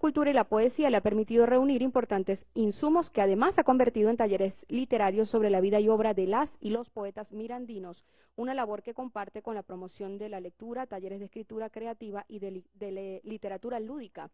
cultura y la poesía le ha permitido reunir importantes insumos que además ha convertido en talleres literarios sobre la vida y obra de las y los poetas mirandinos, una labor que comparte con la promoción de la lectura, talleres de escritura creativa y de literatura lúdica,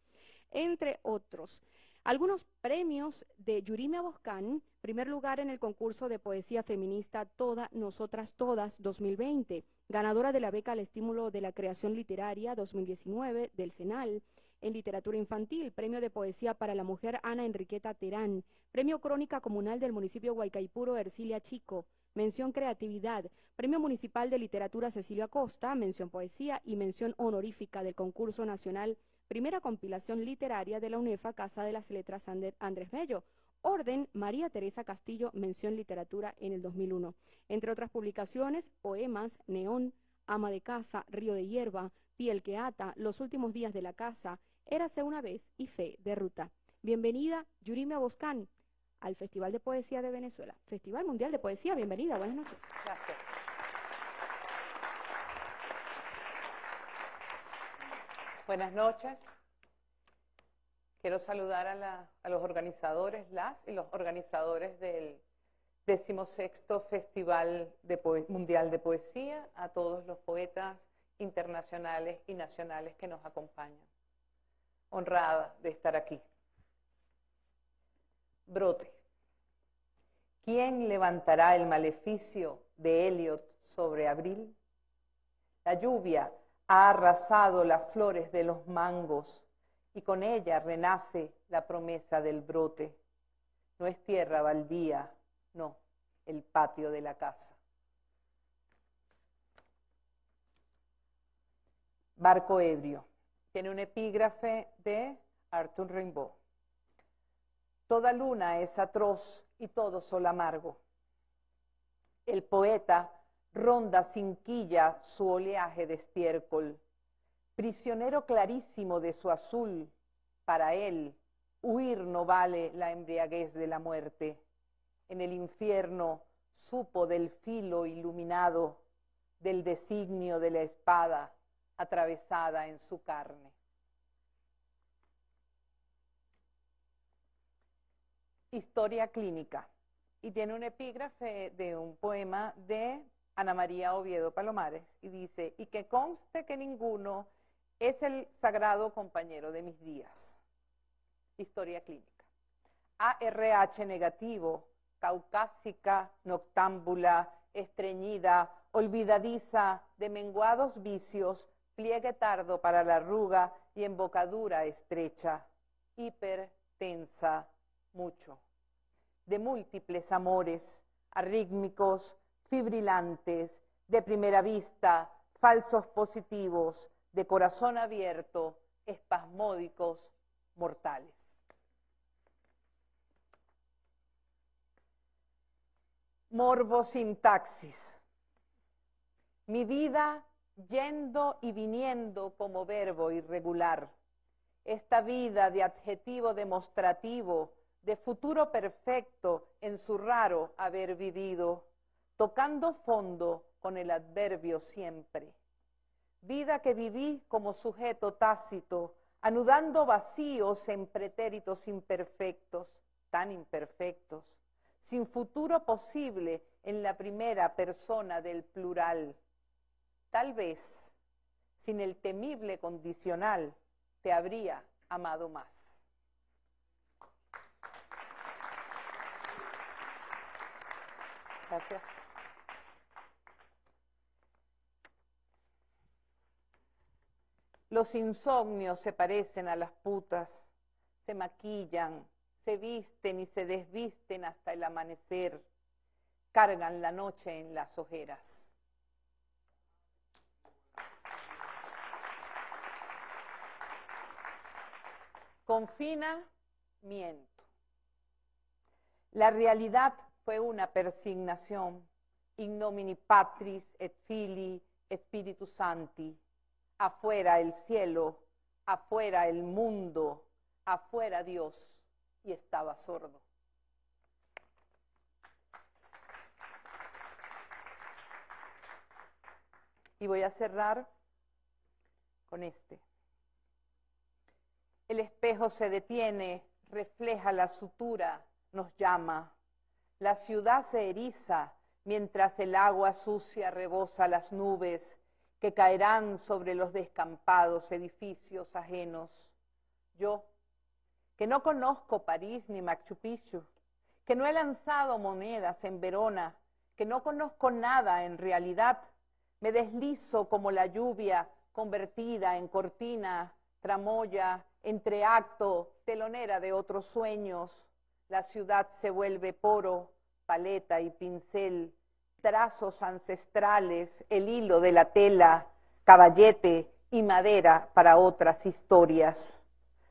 entre otros. Algunos premios de Yumiria Boscán, primer lugar en el concurso de poesía feminista Todas Nosotras Todas 2020, ganadora de la beca al estímulo de la creación literaria 2019 del CENAL, en literatura infantil, premio de poesía para la mujer Ana Enriqueta Terán, premio crónica comunal del municipio Guaycaipuro Ercilia Chico, mención creatividad, premio municipal de literatura Cecilia Acosta, mención poesía y mención honorífica del concurso nacional Primera compilación literaria de la UNEFA, Casa de las Letras Ander, Andrés Bello. Orden María Teresa Castillo, mención literatura en el 2001. Entre otras publicaciones, poemas, Neón, Ama de Casa, Río de Hierba, Piel que Ata, Los Últimos Días de la Casa, Érase una vez y Fe de Ruta. Bienvenida, Yumiria Boscán, al Festival de Poesía de Venezuela. Festival Mundial de Poesía, bienvenida, buenas noches. Gracias. Buenas noches. Quiero saludar a los organizadores, las y los organizadores del 16º Festival Mundial de Poesía, a todos los poetas internacionales y nacionales que nos acompañan. Honrada de estar aquí. Brote. ¿Quién levantará el maleficio de Eliot sobre abril? La lluvia ha arrasado las flores de los mangos y con ella renace la promesa del brote. No es tierra baldía, no, el patio de la casa. Barco ebrio. Tiene un epígrafe de Arthur Rimbaud. Toda luna es atroz y todo sol amargo. El poeta ronda sin quilla su oleaje de estiércol, prisionero clarísimo de su azul. Para él, huir no vale la embriaguez de la muerte. En el infierno supo del filo iluminado, del designio de la espada atravesada en su carne. Historia clínica. Y tiene un epígrafe de un poema de Ana María Oviedo Palomares, y dice: y que conste que ninguno es el sagrado compañero de mis días. Historia clínica. ARH negativo, caucásica, noctámbula, estreñida, olvidadiza, de menguados vicios, pliegue tardo para la arruga y embocadura estrecha, hipertensa, mucho, de múltiples amores, arrítmicos, fibrilantes, de primera vista, falsos positivos, de corazón abierto, espasmódicos, mortales. Morbo sintaxis. Mi vida yendo y viniendo como verbo irregular. Esta vida de adjetivo demostrativo, de futuro perfecto en su raro haber vivido, tocando fondo con el adverbio siempre. Vida que viví como sujeto tácito, anudando vacíos en pretéritos imperfectos, tan imperfectos, sin futuro posible en la primera persona del plural. Tal vez, sin el temible condicional, te habría amado más. Gracias. Los insomnios se parecen a las putas, se maquillan, se visten y se desvisten hasta el amanecer, cargan la noche en las ojeras. Confinamiento. La realidad fue una persignación, ignomini patris et fili et spiritus santi. Afuera el cielo, afuera el mundo, afuera Dios, y estaba sordo. Y voy a cerrar con este. El espejo se detiene, refleja la sutura, nos llama. La ciudad se eriza, mientras el agua sucia rebosa las nubes que caerán sobre los descampados edificios ajenos. Yo, que no conozco París ni Machu Picchu, que no he lanzado monedas en Verona, que no conozco nada en realidad, me deslizo como la lluvia convertida en cortina, tramoya, entreacto, telonera de otros sueños. La ciudad se vuelve poro, paleta y pincel, trazos ancestrales, el hilo de la tela, caballete y madera para otras historias.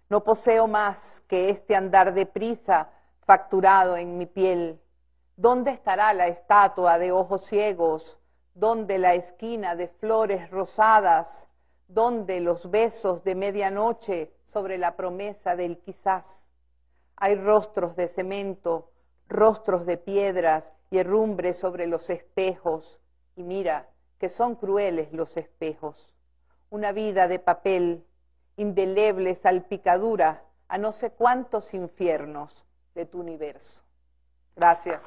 No poseo más que este andar de prisa facturado en mi piel. ¿Dónde estará la estatua de ojos ciegos? ¿Dónde la esquina de flores rosadas? ¿Dónde los besos de medianoche sobre la promesa del quizás? Hay rostros de cemento, rostros de piedras y herrumbres sobre los espejos. Y mira, que son crueles los espejos. Una vida de papel, indeleble salpicadura a no sé cuántos infiernos de tu universo. Gracias.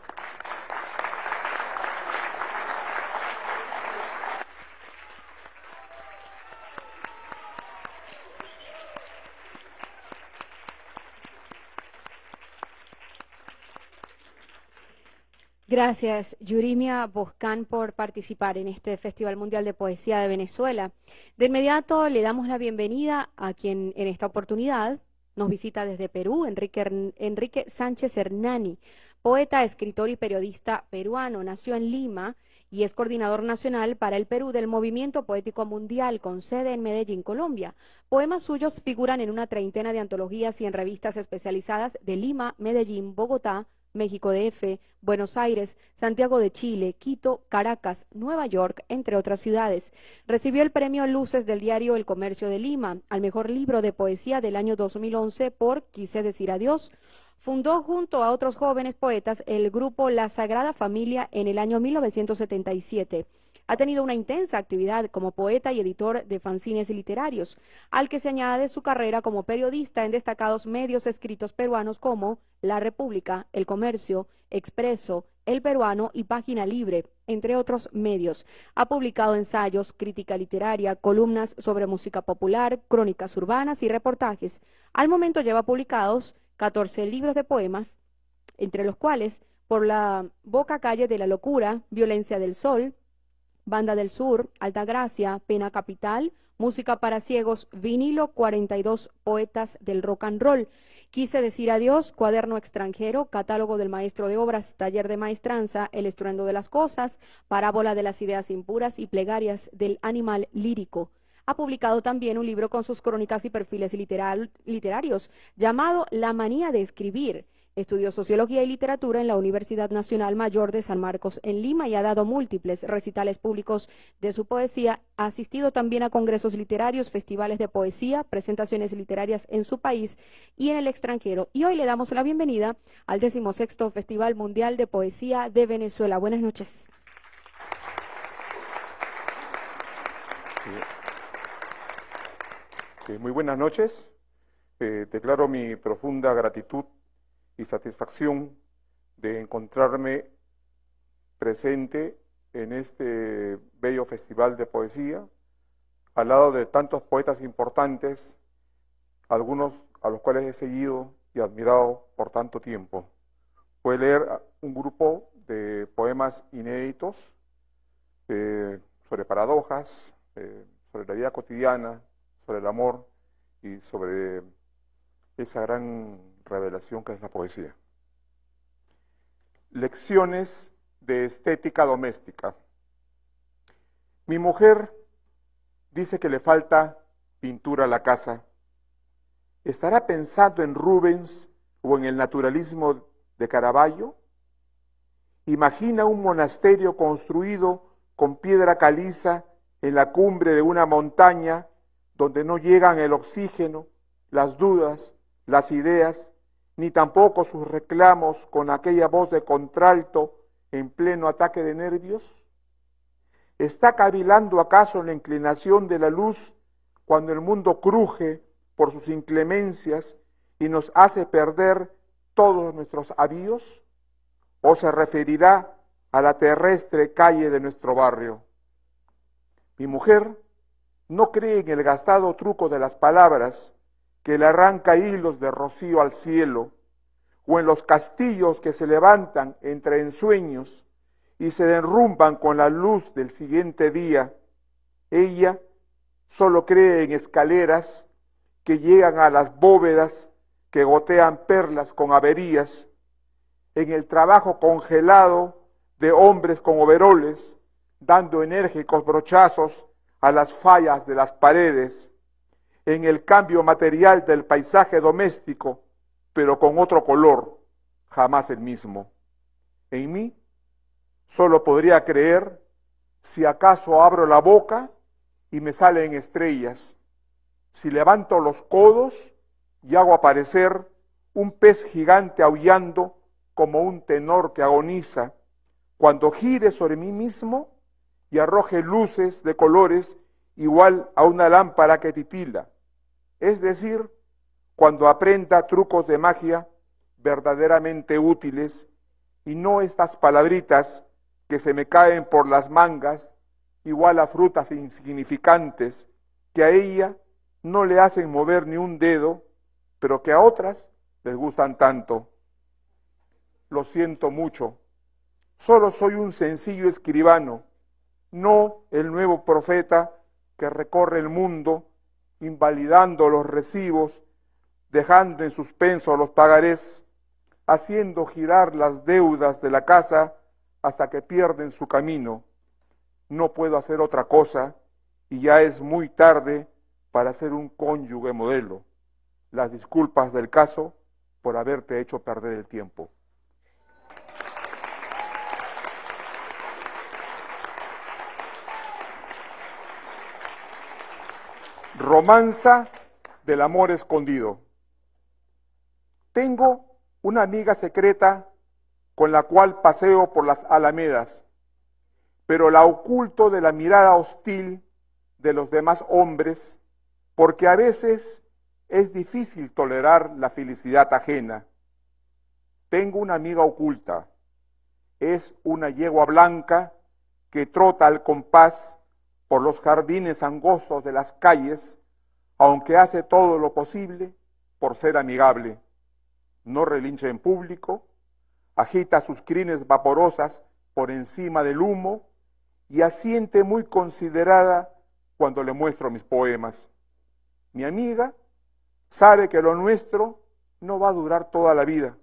Gracias, Yumiria Boscán, por participar en este Festival Mundial de Poesía de Venezuela. De inmediato le damos la bienvenida a quien en esta oportunidad nos visita desde Perú, Enrique Sánchez Hernani, poeta, escritor y periodista peruano. Nació en Lima y es coordinador nacional para el Perú del Movimiento Poético Mundial, con sede en Medellín, Colombia. Poemas suyos figuran en una treintena de antologías y en revistas especializadas de Lima, Medellín, Bogotá, México DF, Buenos Aires, Santiago de Chile, Quito, Caracas, Nueva York, entre otras ciudades. Recibió el premio Luces del diario El Comercio de Lima al mejor libro de poesía del año 2011 por Quise decir adiós. Fundó junto a otros jóvenes poetas el grupo La Sagrada Familia en el año 1977. Ha tenido una intensa actividad como poeta y editor de fanzines literarios, al que se añade su carrera como periodista en destacados medios escritos peruanos como La República, El Comercio, Expreso, El Peruano y Página Libre, entre otros medios. Ha publicado ensayos, crítica literaria, columnas sobre música popular, crónicas urbanas y reportajes. Al momento lleva publicados 14 libros de poemas, entre los cuales Por la boca calle de la locura, Violencia del Sol, Banda del Sur, Alta Gracia, Pena Capital, Música para Ciegos, Vinilo, 42 Poetas del Rock and Roll, Quise decir adiós, Cuaderno extranjero, Catálogo del Maestro de Obras, Taller de Maestranza, El estruendo de las cosas, Parábola de las ideas impuras y Plegarias del animal lírico. Ha publicado también un libro con sus crónicas y perfiles literarios llamado La manía de escribir. Estudió Sociología y Literatura en la Universidad Nacional Mayor de San Marcos en Lima y ha dado múltiples recitales públicos de su poesía. Ha asistido también a congresos literarios, festivales de poesía, presentaciones literarias en su país y en el extranjero. Y hoy le damos la bienvenida al 16º Festival Mundial de Poesía de Venezuela. Buenas noches. Muy buenas noches. Declaro mi profunda gratitud y satisfacción de encontrarme presente en este bello festival de poesía, al lado de tantos poetas importantes, algunos a los cuales he seguido y admirado por tanto tiempo. Pude leer un grupo de poemas inéditos sobre paradojas, sobre la vida cotidiana, sobre el amor y sobre esa gran revelación que es la poesía. Lecciones de estética doméstica. Mi mujer dice que le falta pintura a la casa. ¿Estará pensando en Rubens o en el naturalismo de Caravaggio? Imagina un monasterio construido con piedra caliza en la cumbre de una montaña donde no llegan el oxígeno, las dudas, las ideas, ni tampoco sus reclamos con aquella voz de contralto en pleno ataque de nervios? ¿Está cavilando acaso en la inclinación de la luz cuando el mundo cruje por sus inclemencias y nos hace perder todos nuestros avíos? ¿O se referirá a la terrestre calle de nuestro barrio? Mi mujer no cree en el gastado truco de las palabras que le arranca hilos de rocío al cielo, o en los castillos que se levantan entre ensueños y se derrumban con la luz del siguiente día. Ella solo cree en escaleras que llegan a las bóvedas que gotean perlas con averías, en el trabajo congelado de hombres con overoles dando enérgicos brochazos a las fallas de las paredes, en el cambio material del paisaje doméstico, pero con otro color, jamás el mismo. En mí solo podría creer si acaso abro la boca y me salen estrellas, si levanto los codos y hago aparecer un pez gigante aullando como un tenor que agoniza, cuando gire sobre mí mismo y arroje luces de colores igual a una lámpara que titila, es decir, cuando aprenda trucos de magia verdaderamente útiles y no estas palabritas que se me caen por las mangas, igual a frutas insignificantes que a ella no le hacen mover ni un dedo, pero que a otras les gustan tanto. Lo siento mucho, solo soy un sencillo escribano, no el nuevo profeta que recorre el mundo invalidando los recibos, dejando en suspenso los pagarés, haciendo girar las deudas de la casa hasta que pierden su camino. No puedo hacer otra cosa y ya es muy tarde para ser un cónyuge modelo. Las disculpas del caso por haberte hecho perder el tiempo. Romanza del amor escondido. Tengo una amiga secreta con la cual paseo por las alamedas, pero la oculto de la mirada hostil de los demás hombres, porque a veces es difícil tolerar la felicidad ajena. Tengo una amiga oculta, es una yegua blanca que trota al compás por los jardines angosos de las calles, aunque hace todo lo posible por ser amigable. No relincha en público, agita sus crines vaporosas por encima del humo y asiente muy considerada cuando le muestro mis poemas. Mi amiga sabe que lo nuestro no va a durar toda la vida,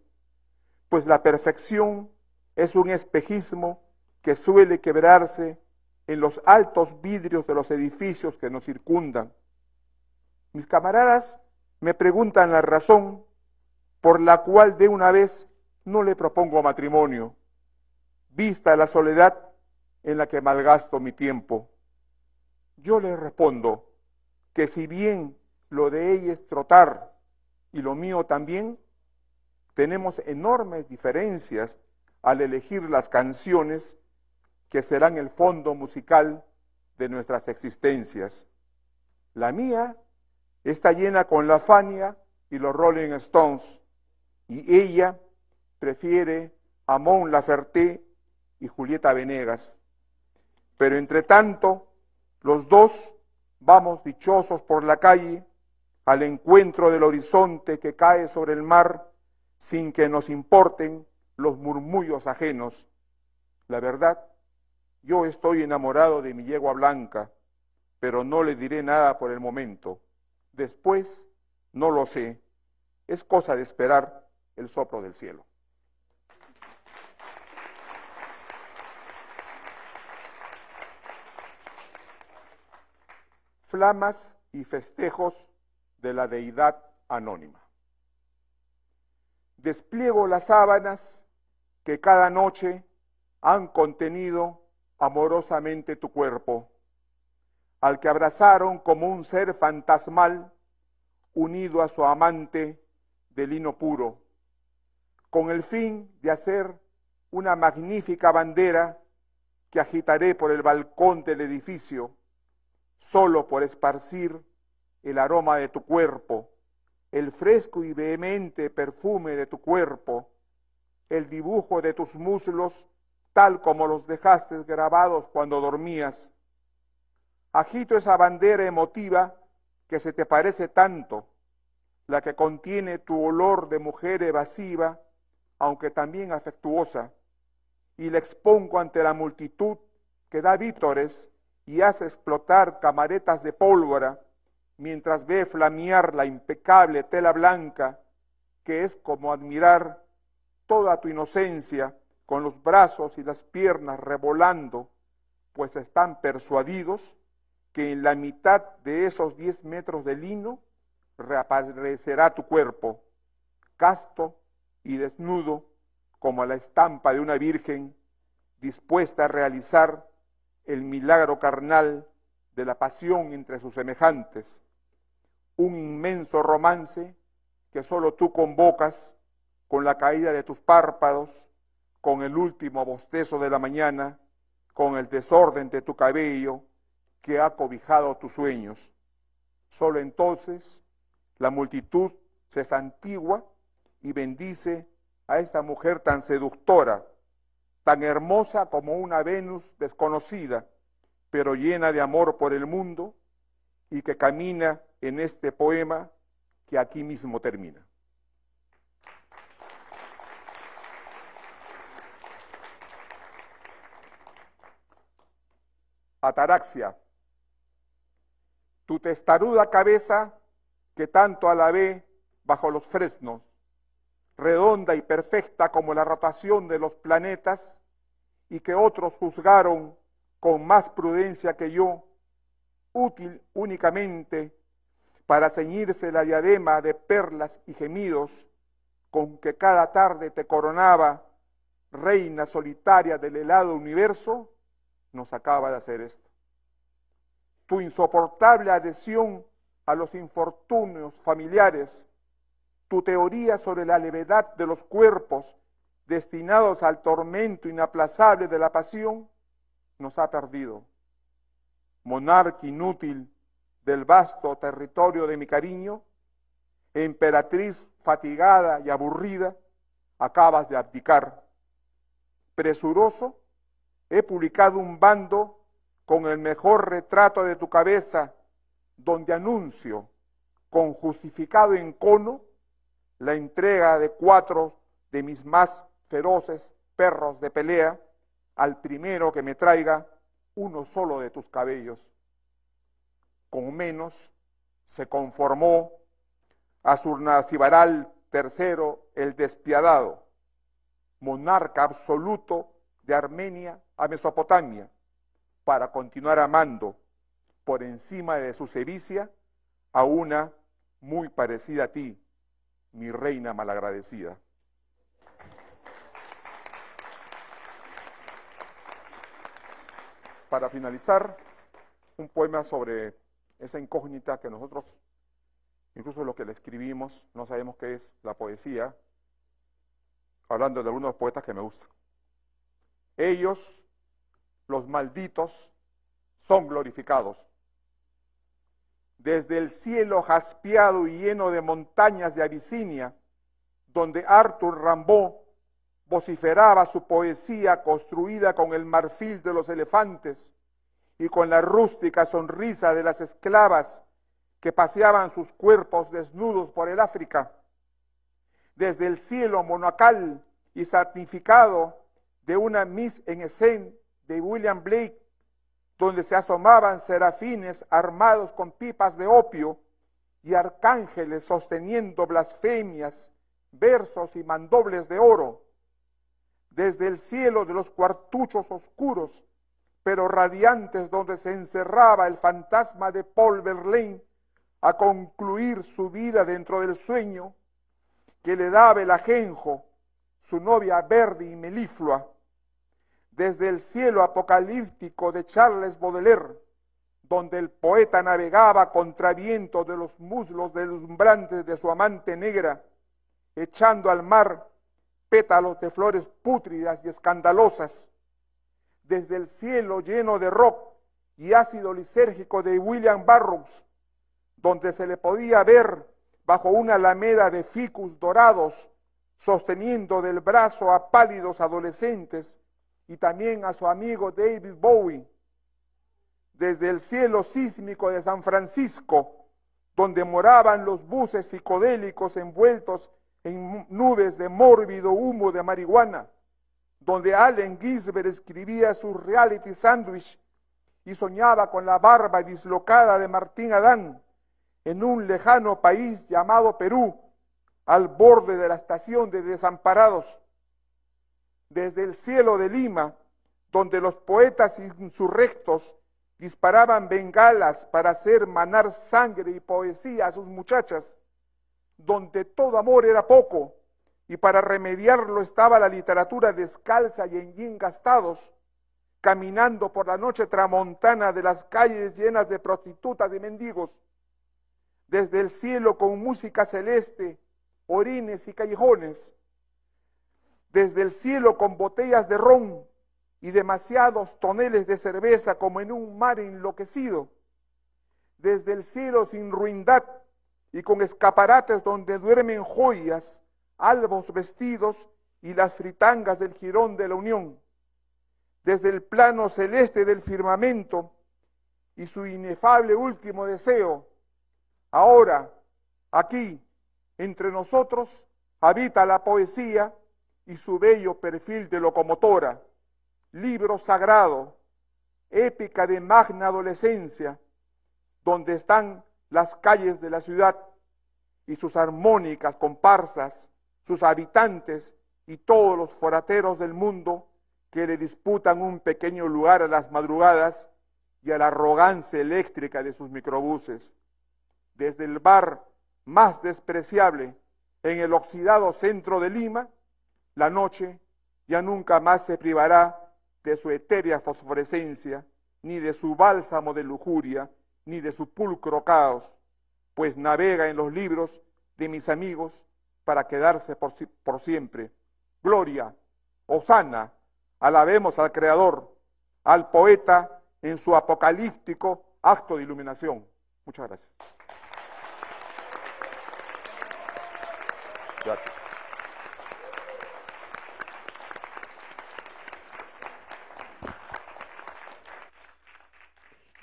pues la perfección es un espejismo que suele quebrarse en los altos vidrios de los edificios que nos circundan. Mis camaradas me preguntan la razón por la cual de una vez no le propongo matrimonio, vista la soledad en la que malgasto mi tiempo. Yo le respondo que si bien lo de ella es trotar y lo mío también, tenemos enormes diferencias al elegir las canciones que serán el fondo musical de nuestras existencias. La mía está llena con la Fania y los Rolling Stones, y ella prefiere a Mon Laferte y Julieta Venegas. Pero entre tanto, los dos vamos dichosos por la calle, al encuentro del horizonte que cae sobre el mar, sin que nos importen los murmullos ajenos. La verdad, yo estoy enamorado de mi yegua blanca, pero no le diré nada por el momento. Después, no lo sé, es cosa de esperar el soplo del cielo. Flamas y festejos de la deidad anónima. Despliego las sábanas que cada noche han contenido amorosamente tu cuerpo, al que abrazaron como un ser fantasmal unido a su amante de lino puro, con el fin de hacer una magnífica bandera que agitaré por el balcón del edificio, solo por esparcir el aroma de tu cuerpo, el fresco y vehemente perfume de tu cuerpo, el dibujo de tus muslos, tal como los dejaste grabados cuando dormías. Agito esa bandera emotiva que se te parece tanto, la que contiene tu olor de mujer evasiva, aunque también afectuosa, y la expongo ante la multitud que da vítores y hace explotar camaretas de pólvora, mientras ve flamear la impecable tela blanca, que es como admirar toda tu inocencia, con los brazos y las piernas revolando, pues están persuadidos que en la mitad de esos 10 metros de lino reaparecerá tu cuerpo, casto y desnudo, como la estampa de una virgen dispuesta a realizar el milagro carnal de la pasión entre sus semejantes, un inmenso romance que solo tú convocas con la caída de tus párpados, con el último bostezo de la mañana, con el desorden de tu cabello que ha cobijado tus sueños. Solo entonces la multitud se santigua y bendice a esta mujer tan seductora, tan hermosa como una Venus desconocida, pero llena de amor por el mundo y que camina en este poema que aquí mismo termina. Ataraxia. Tu testaruda cabeza que tanto alabé bajo los fresnos, redonda y perfecta como la rotación de los planetas, y que otros juzgaron con más prudencia que yo, útil únicamente para ceñirse la diadema de perlas y gemidos con que cada tarde te coronaba, reina solitaria del helado universo, nos acaba de hacer esto. Tu insoportable adhesión a los infortunios familiares, tu teoría sobre la levedad de los cuerpos destinados al tormento inaplazable de la pasión, nos ha perdido. Monarca inútil del vasto territorio de mi cariño, emperatriz fatigada y aburrida, acabas de abdicar. Presuroso, he publicado un bando con el mejor retrato de tu cabeza, donde anuncio, con justificado encono, la entrega de 4 de mis más feroces perros de pelea al primero que me traiga uno solo de tus cabellos. Con menos se conformó a Surnasibaral III el despiadado, monarca absoluto de Armenia a Mesopotamia, para continuar amando por encima de su sevicia a una muy parecida a ti, mi reina malagradecida. Para finalizar, un poema sobre esa incógnita que nosotros, incluso lo que le escribimos, no sabemos qué es la poesía, hablando de algunos poetas que me gustan. Ellos, los malditos, son glorificados. Desde el cielo jaspeado y lleno de montañas de Abisinia, donde Arthur Rimbaud vociferaba su poesía construida con el marfil de los elefantes y con la rústica sonrisa de las esclavas que paseaban sus cuerpos desnudos por el África. Desde el cielo monacal y santificado de una Miss en escena de William Blake, donde se asomaban serafines armados con pipas de opio y arcángeles sosteniendo blasfemias, versos y mandobles de oro. Desde el cielo de los cuartuchos oscuros, pero radiantes, donde se encerraba el fantasma de Paul Verlaine a concluir su vida dentro del sueño que le daba el ajenjo, su novia verde y meliflua. Desde el cielo apocalíptico de Charles Baudelaire, donde el poeta navegaba contra viento de los muslos deslumbrantes de su amante negra, echando al mar pétalos de flores pútridas y escandalosas. Desde el cielo lleno de rock y ácido lisérgico de William Burroughs, donde se le podía ver bajo una alameda de ficus dorados, sosteniendo del brazo a pálidos adolescentes y también a su amigo David Bowie. Desde el cielo sísmico de San Francisco, donde moraban los buses psicodélicos envueltos en nubes de mórbido humo de marihuana, donde Allen Ginsberg escribía su reality sandwich y soñaba con la barba dislocada de Martín Adán, en un lejano país llamado Perú, al borde de la estación de Desamparados. Desde el cielo de Lima, donde los poetas insurrectos disparaban bengalas para hacer manar sangre y poesía a sus muchachas, donde todo amor era poco, y para remediarlo estaba la literatura descalza y en jean gastados, caminando por la noche tramontana de las calles llenas de prostitutas y mendigos. Desde el cielo con música celeste, orines y callejones. Desde el cielo con botellas de ron y demasiados toneles de cerveza como en un mar enloquecido. Desde el cielo sin ruindad y con escaparates donde duermen joyas, albos vestidos y las fritangas del jirón de la Unión. Desde el plano celeste del firmamento y su inefable último deseo, ahora, aquí, entre nosotros, habita la poesía y su bello perfil de locomotora, libro sagrado, épica de magna adolescencia, donde están las calles de la ciudad y sus armónicas comparsas, sus habitantes y todos los forateros del mundo que le disputan un pequeño lugar a las madrugadas y a la arrogancia eléctrica de sus microbuses. Desde el bar más despreciable en el oxidado centro de Lima, la noche ya nunca más se privará de su etérea fosforescencia, ni de su bálsamo de lujuria, ni de su pulcro caos, pues navega en los libros de mis amigos para quedarse por siempre. Gloria, hosana, alabemos al Creador, al poeta en su apocalíptico acto de iluminación. Muchas gracias. Gracias.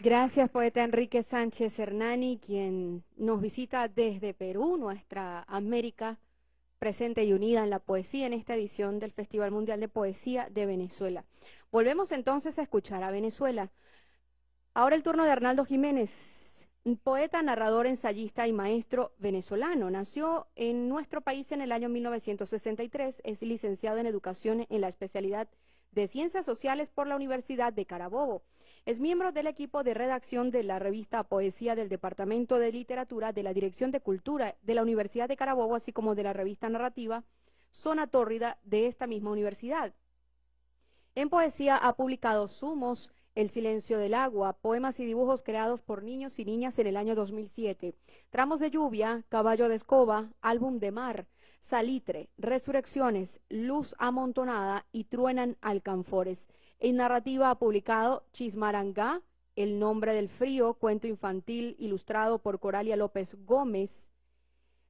Gracias, poeta Enrique Sánchez Hernani, quien nos visita desde Perú, nuestra América presente y unida en la poesía, en esta edición del Festival Mundial de Poesía de Venezuela. Volvemos entonces a escuchar a Venezuela. Ahora el turno de Arnaldo Jiménez. Poeta, narrador, ensayista y maestro venezolano. Nació en nuestro país en el año 1963, es licenciado en Educación en la especialidad de Ciencias Sociales por la Universidad de Carabobo. Es miembro del equipo de redacción de la revista Poesía del Departamento de Literatura de la Dirección de Cultura de la Universidad de Carabobo, así como de la revista narrativa Zona Tórrida de esta misma universidad. En poesía ha publicado Sumos, El silencio del agua, poemas y dibujos creados por niños y niñas en el año 2007, Tramos de lluvia, Caballo de escoba, Álbum de mar, Salitre, Resurrecciones, Luz amontonada y Truenan alcanfores. En narrativa ha publicado Chismarangá, El nombre del frío, cuento infantil ilustrado por Coralia López Gómez.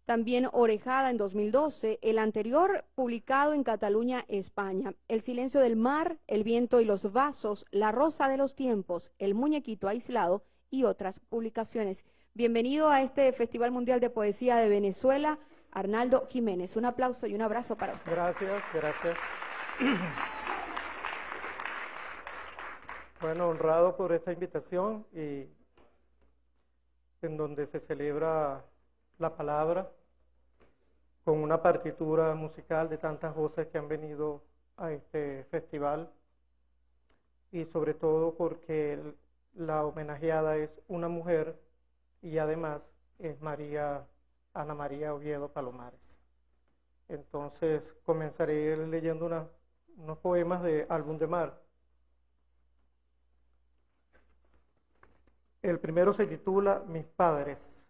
También Orejada en 2012, el anterior publicado en Cataluña, España. El silencio del mar, El viento y los vasos, La rosa de los tiempos, El muñequito aislado y otras publicaciones. Bienvenido a este Festival Mundial de Poesía de Venezuela, Arnaldo Jiménez. Un aplauso y un abrazo para usted. Gracias, gracias. Bueno, honrado por esta invitación y en donde se celebra la palabra, con una partitura musical de tantas voces que han venido a este festival, y sobre todo porque la homenajeada es una mujer y además es Ana María Oviedo Palomares. Entonces comenzaré leyendo unos poemas de Álbum de Mar. El primero se titula Mis padres.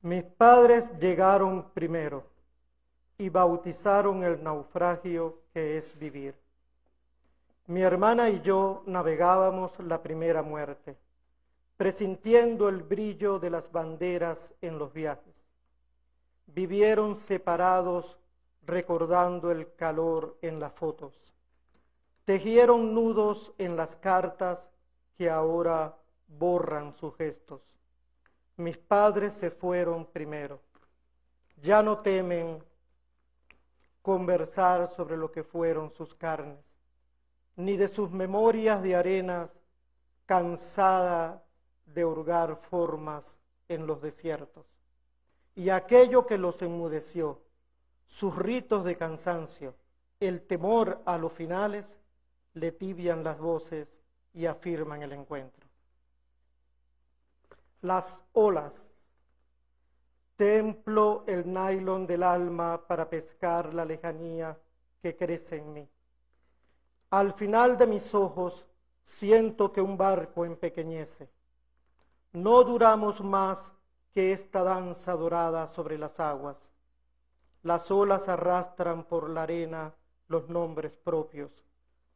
Mis padres llegaron primero y bautizaron el naufragio que es vivir. Mi hermana y yo navegábamos la primera muerte. presintiendo el brillo de las banderas en los viajes. Vivieron separados, recordando el calor en las fotos. Tejieron nudos en las cartas que ahora borran sus gestos. Mis padres se fueron primero. Ya no temen conversar sobre lo que fueron sus carnes, ni de sus memorias de arenas, cansada de hurgar formas en los desiertos. Y aquello que los enmudeció, sus ritos de cansancio, el temor a los finales, le tibian las voces y afirman el encuentro. Las olas, templo el nylon del alma para pescar la lejanía que crece en mí. Al final de mis ojos siento que un barco empequeñece. No duramos más que esta danza dorada sobre las aguas. Las olas arrastran por la arena los nombres propios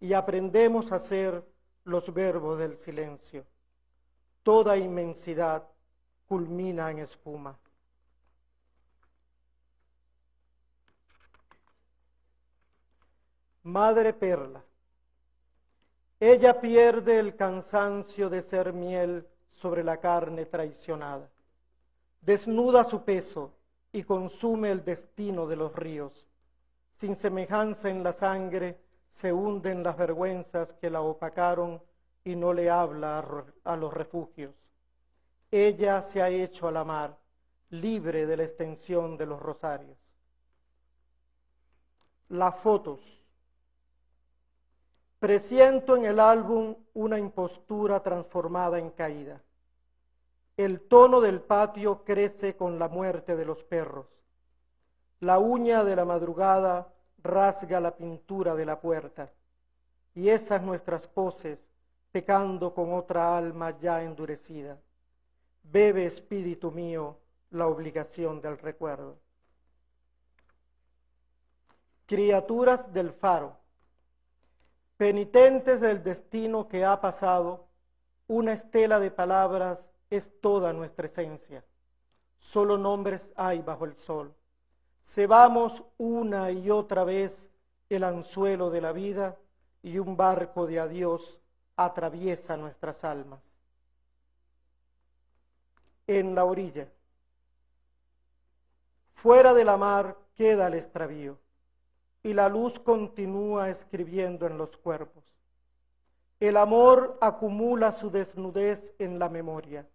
y aprendemos a ser los verbos del silencio. Toda inmensidad culmina en espuma. Madre Perla. Ella pierde el cansancio de ser miel sobre la carne traicionada. Desnuda su peso y consume el destino de los ríos. Sin semejanza en la sangre, se hunden las vergüenzas que la opacaron y no le habla a los refugios. Ella se ha hecho a la mar, libre de la extensión de los rosarios. Las fotos. Presiento en el álbum una impostura transformada en caída. El tono del patio crece con la muerte de los perros. La uña de la madrugada rasga la pintura de la puerta. Y esas nuestras poses, pecando con otra alma ya endurecida. Bebe, espíritu mío, la obligación del recuerdo. Criaturas del faro. Penitentes del destino que ha pasado, una estela de palabras es toda nuestra esencia. Solo nombres hay bajo el sol. Cebamos una y otra vez el anzuelo de la vida y un barco de adiós atraviesa nuestras almas. En la orilla. Fuera de la mar queda el extravío y la luz continúa escribiendo en los cuerpos. El amor acumula su desnudez en la memoria.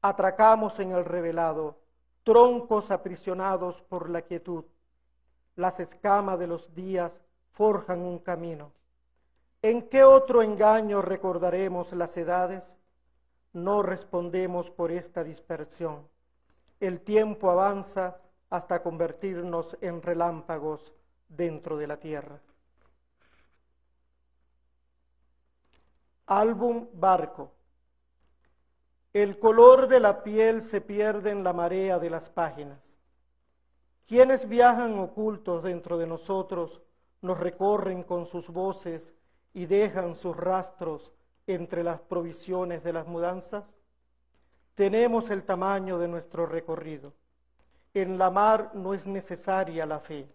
Atracamos en el revelado, troncos aprisionados por la quietud. Las escamas de los días forjan un camino. ¿En qué otro engaño recordaremos las edades? No respondemos por esta dispersión. El tiempo avanza hasta convertirnos en relámpagos dentro de la tierra. Álbum Barco. El color de la piel se pierde en la marea de las páginas. Quienes viajan ocultos dentro de nosotros nos recorren con sus voces y dejan sus rastros entre las provisiones de las mudanzas. Tenemos el tamaño de nuestro recorrido. En la mar no es necesaria la fe.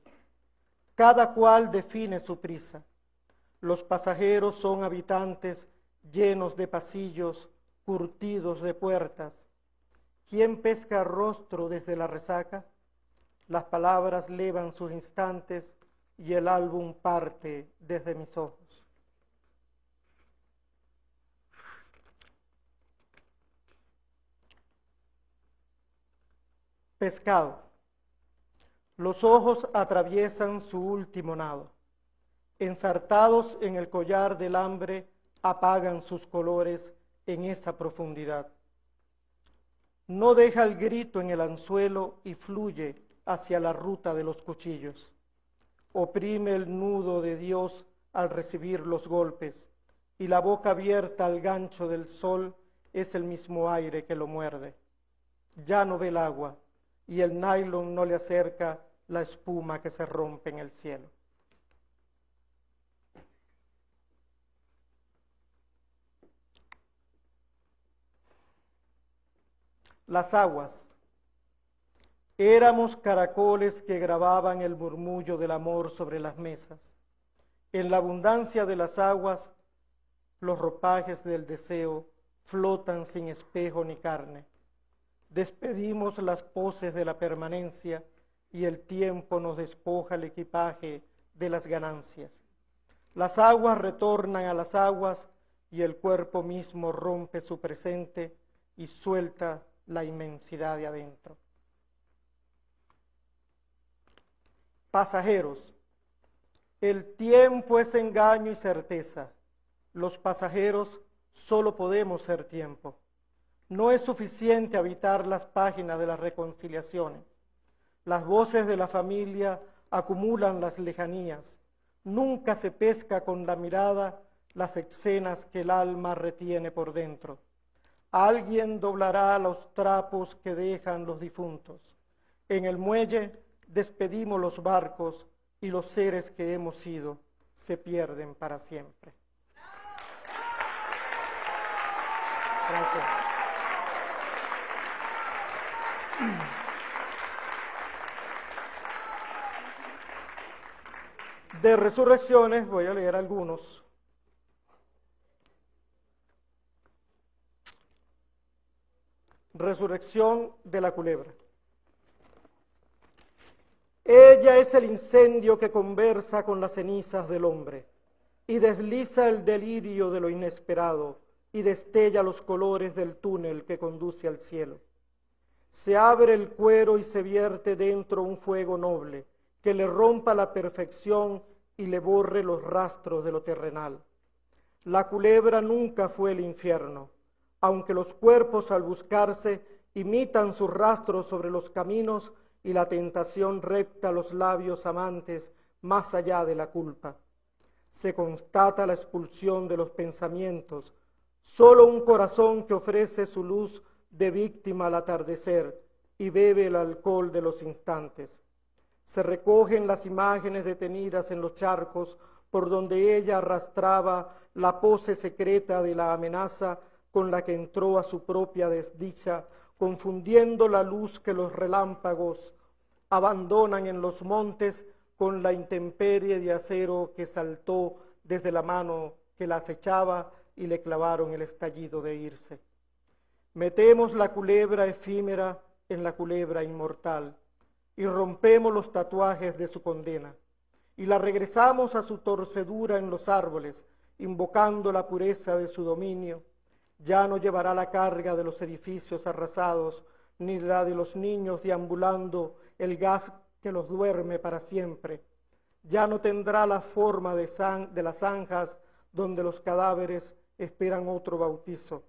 Cada cual define su prisa. Los pasajeros son habitantes llenos de pasillos, curtidos de puertas. ¿Quién pesca rostro desde la resaca? Las palabras levan sus instantes y el álbum parte desde mis ojos. Pescado. Los ojos atraviesan su último nado. Ensartados en el collar del hambre, apagan sus colores en esa profundidad. No deja el grito en el anzuelo y fluye hacia la ruta de los cuchillos. Oprime el nudo de Dios al recibir los golpes, y la boca abierta al gancho del sol es el mismo aire que lo muerde. Ya no ve el agua, y el nylon no le acerca la espuma que se rompe en el cielo. las aguas. Éramos caracoles que grababan el murmullo del amor sobre las mesas. En la abundancia de las aguas, los ropajes del deseo flotan sin espejo ni carne. Despedimos las poses de la permanencia y el tiempo nos despoja el equipaje de las ganancias. Las aguas retornan a las aguas y el cuerpo mismo rompe su presente y suelta la inmensidad de adentro. Pasajeros. El tiempo es engaño y certeza. Los pasajeros solo podemos ser tiempo. No es suficiente habitar las páginas de las reconciliaciones. Las voces de la familia acumulan las lejanías. Nunca se pesca con la mirada las escenas que el alma retiene por dentro. Alguien doblará los trapos que dejan los difuntos. En el muelle despedimos los barcos y los seres que hemos sido se pierden para siempre. Gracias. De Resurrecciones voy a leer algunos. Resurrección de la culebra. Ella es el incendio que conversa con las cenizas del hombre y desliza el delirio de lo inesperado y destella los colores del túnel que conduce al cielo. Se abre el cuero y se vierte dentro un fuego noble que le rompa la perfección y le borre los rastros de lo terrenal. La culebra nunca fue el infierno, aunque los cuerpos al buscarse imitan sus rastros sobre los caminos y la tentación repta los labios amantes más allá de la culpa. Se constata la expulsión de los pensamientos, solo un corazón que ofrece su luz de víctima al atardecer y bebe el alcohol de los instantes. Se recogen las imágenes detenidas en los charcos por donde ella arrastraba la pose secreta de la amenaza con la que entró a su propia desdicha, confundiendo la luz que los relámpagos abandonan en los montes con la intemperie de acero que saltó desde la mano que la acechaba y le clavaron el estallido de irse. Metemos la culebra efímera en la culebra inmortal y rompemos los tatuajes de su condena y la regresamos a su torcedura en los árboles, invocando la pureza de su dominio. Ya no llevará la carga de los edificios arrasados, ni la de los niños deambulando el gas que los duerme para siempre. Ya no tendrá la forma de las zanjas donde los cadáveres esperan otro bautizo.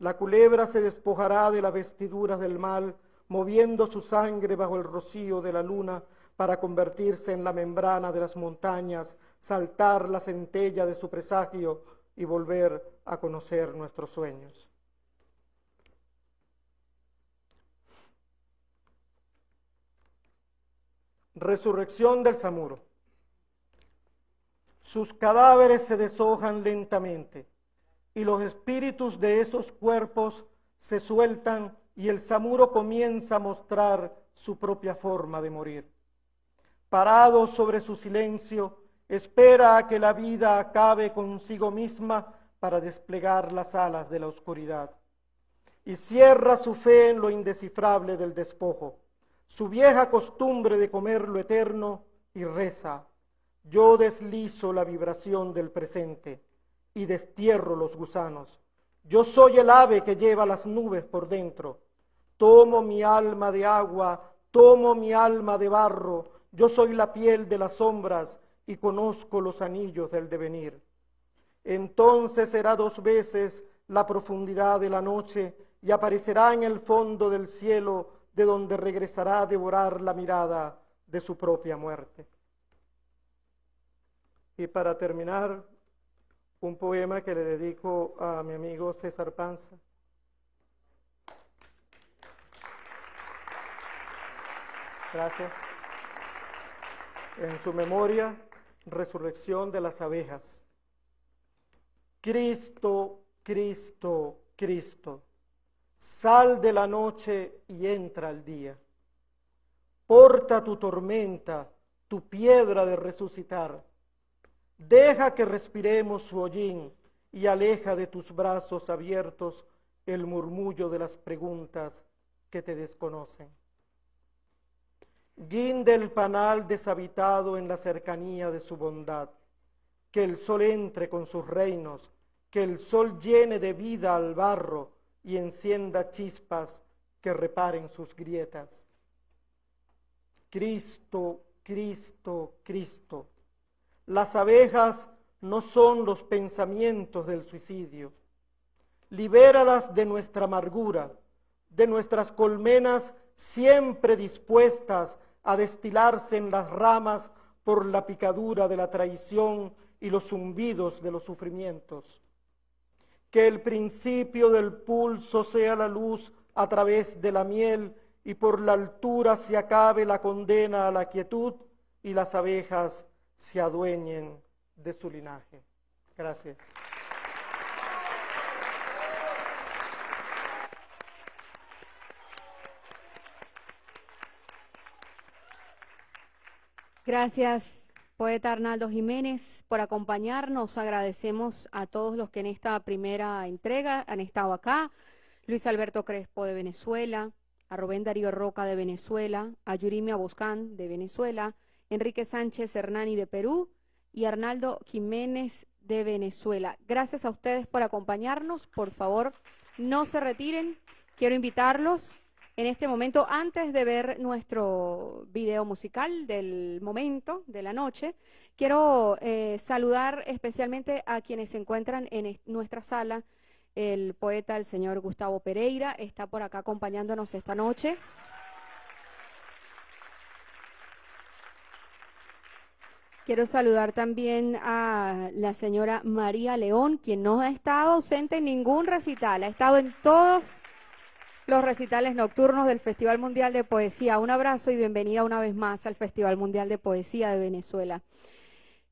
La culebra se despojará de las vestiduras del mal, moviendo su sangre bajo el rocío de la luna para convertirse en la membrana de las montañas, saltar la centella de su presagio y volver a conocer nuestros sueños. Resurrección del Zamuro. Sus cadáveres se deshojan lentamente y los espíritus de esos cuerpos se sueltan y el Zamuro comienza a mostrar su propia forma de morir. Parado sobre su silencio, espera a que la vida acabe consigo misma para desplegar las alas de la oscuridad. Y cierra su fe en lo indescifrable del despojo, su vieja costumbre de comer lo eterno, y reza: yo deslizo la vibración del presente y destierro los gusanos. Yo soy el ave que lleva las nubes por dentro. Tomo mi alma de agua, tomo mi alma de barro. Yo soy la piel de las sombras y conozco los anillos del devenir. Entonces será dos veces la profundidad de la noche y aparecerá en el fondo del cielo, de donde regresará a devorar la mirada de su propia muerte. Y para terminar, un poema que le dedico a mi amigo César Panza. Gracias. En su memoria, Resurrección de las abejas. Cristo, Cristo, Cristo, Sal de la noche y entra al día. Porta tu tormenta, tu piedra de resucitar. Deja que respiremos su hollín y aleja de tus brazos abiertos el murmullo de las preguntas que te desconocen. Guinda el panal deshabitado en la cercanía de su bondad. Que el sol entre con sus reinos, que el sol llene de vida al barro y encienda chispas que reparen sus grietas. Cristo, Cristo, Cristo. Las abejas no son los pensamientos del suicidio. Libéralas de nuestra amargura, de nuestras colmenas siempre dispuestas a destilarse en las ramas por la picadura de la traición y los zumbidos de los sufrimientos. Que el principio del pulso sea la luz a través de la miel y por la altura se acabe la condena a la quietud y las abejas se adueñen de su linaje. Gracias. Gracias, poeta Arnaldo Jiménez, por acompañarnos. Agradecemos a todos los que en esta primera entrega han estado acá. Luis Alberto Crespo de Venezuela, a Rubén Darío Roca de Venezuela, a Yumiria Boscán de Venezuela, Enrique Sánchez Hernani de Perú y Arnaldo Jiménez de Venezuela. Gracias a ustedes por acompañarnos. Por favor, no se retiren. Quiero invitarlos. En este momento, antes de ver nuestro video musical del momento, de la noche, quiero saludar especialmente a quienes se encuentran en nuestra sala. El poeta, el señor Gustavo Pereira, está por acá acompañándonos esta noche. Quiero saludar también a la señora María León, quien no ha estado ausente en ningún recital, ha estado en todos los recitales nocturnos del Festival Mundial de Poesía. Un abrazo y bienvenida una vez más al Festival Mundial de Poesía de Venezuela.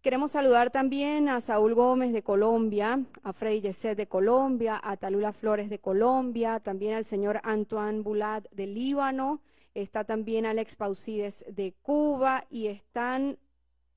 Queremos saludar también a Saúl Gómez de Colombia, a Freddy Yeset de Colombia, a Talula Flores de Colombia, también al señor Antoine Bulat de Líbano, está también Alex Pausides de Cuba y están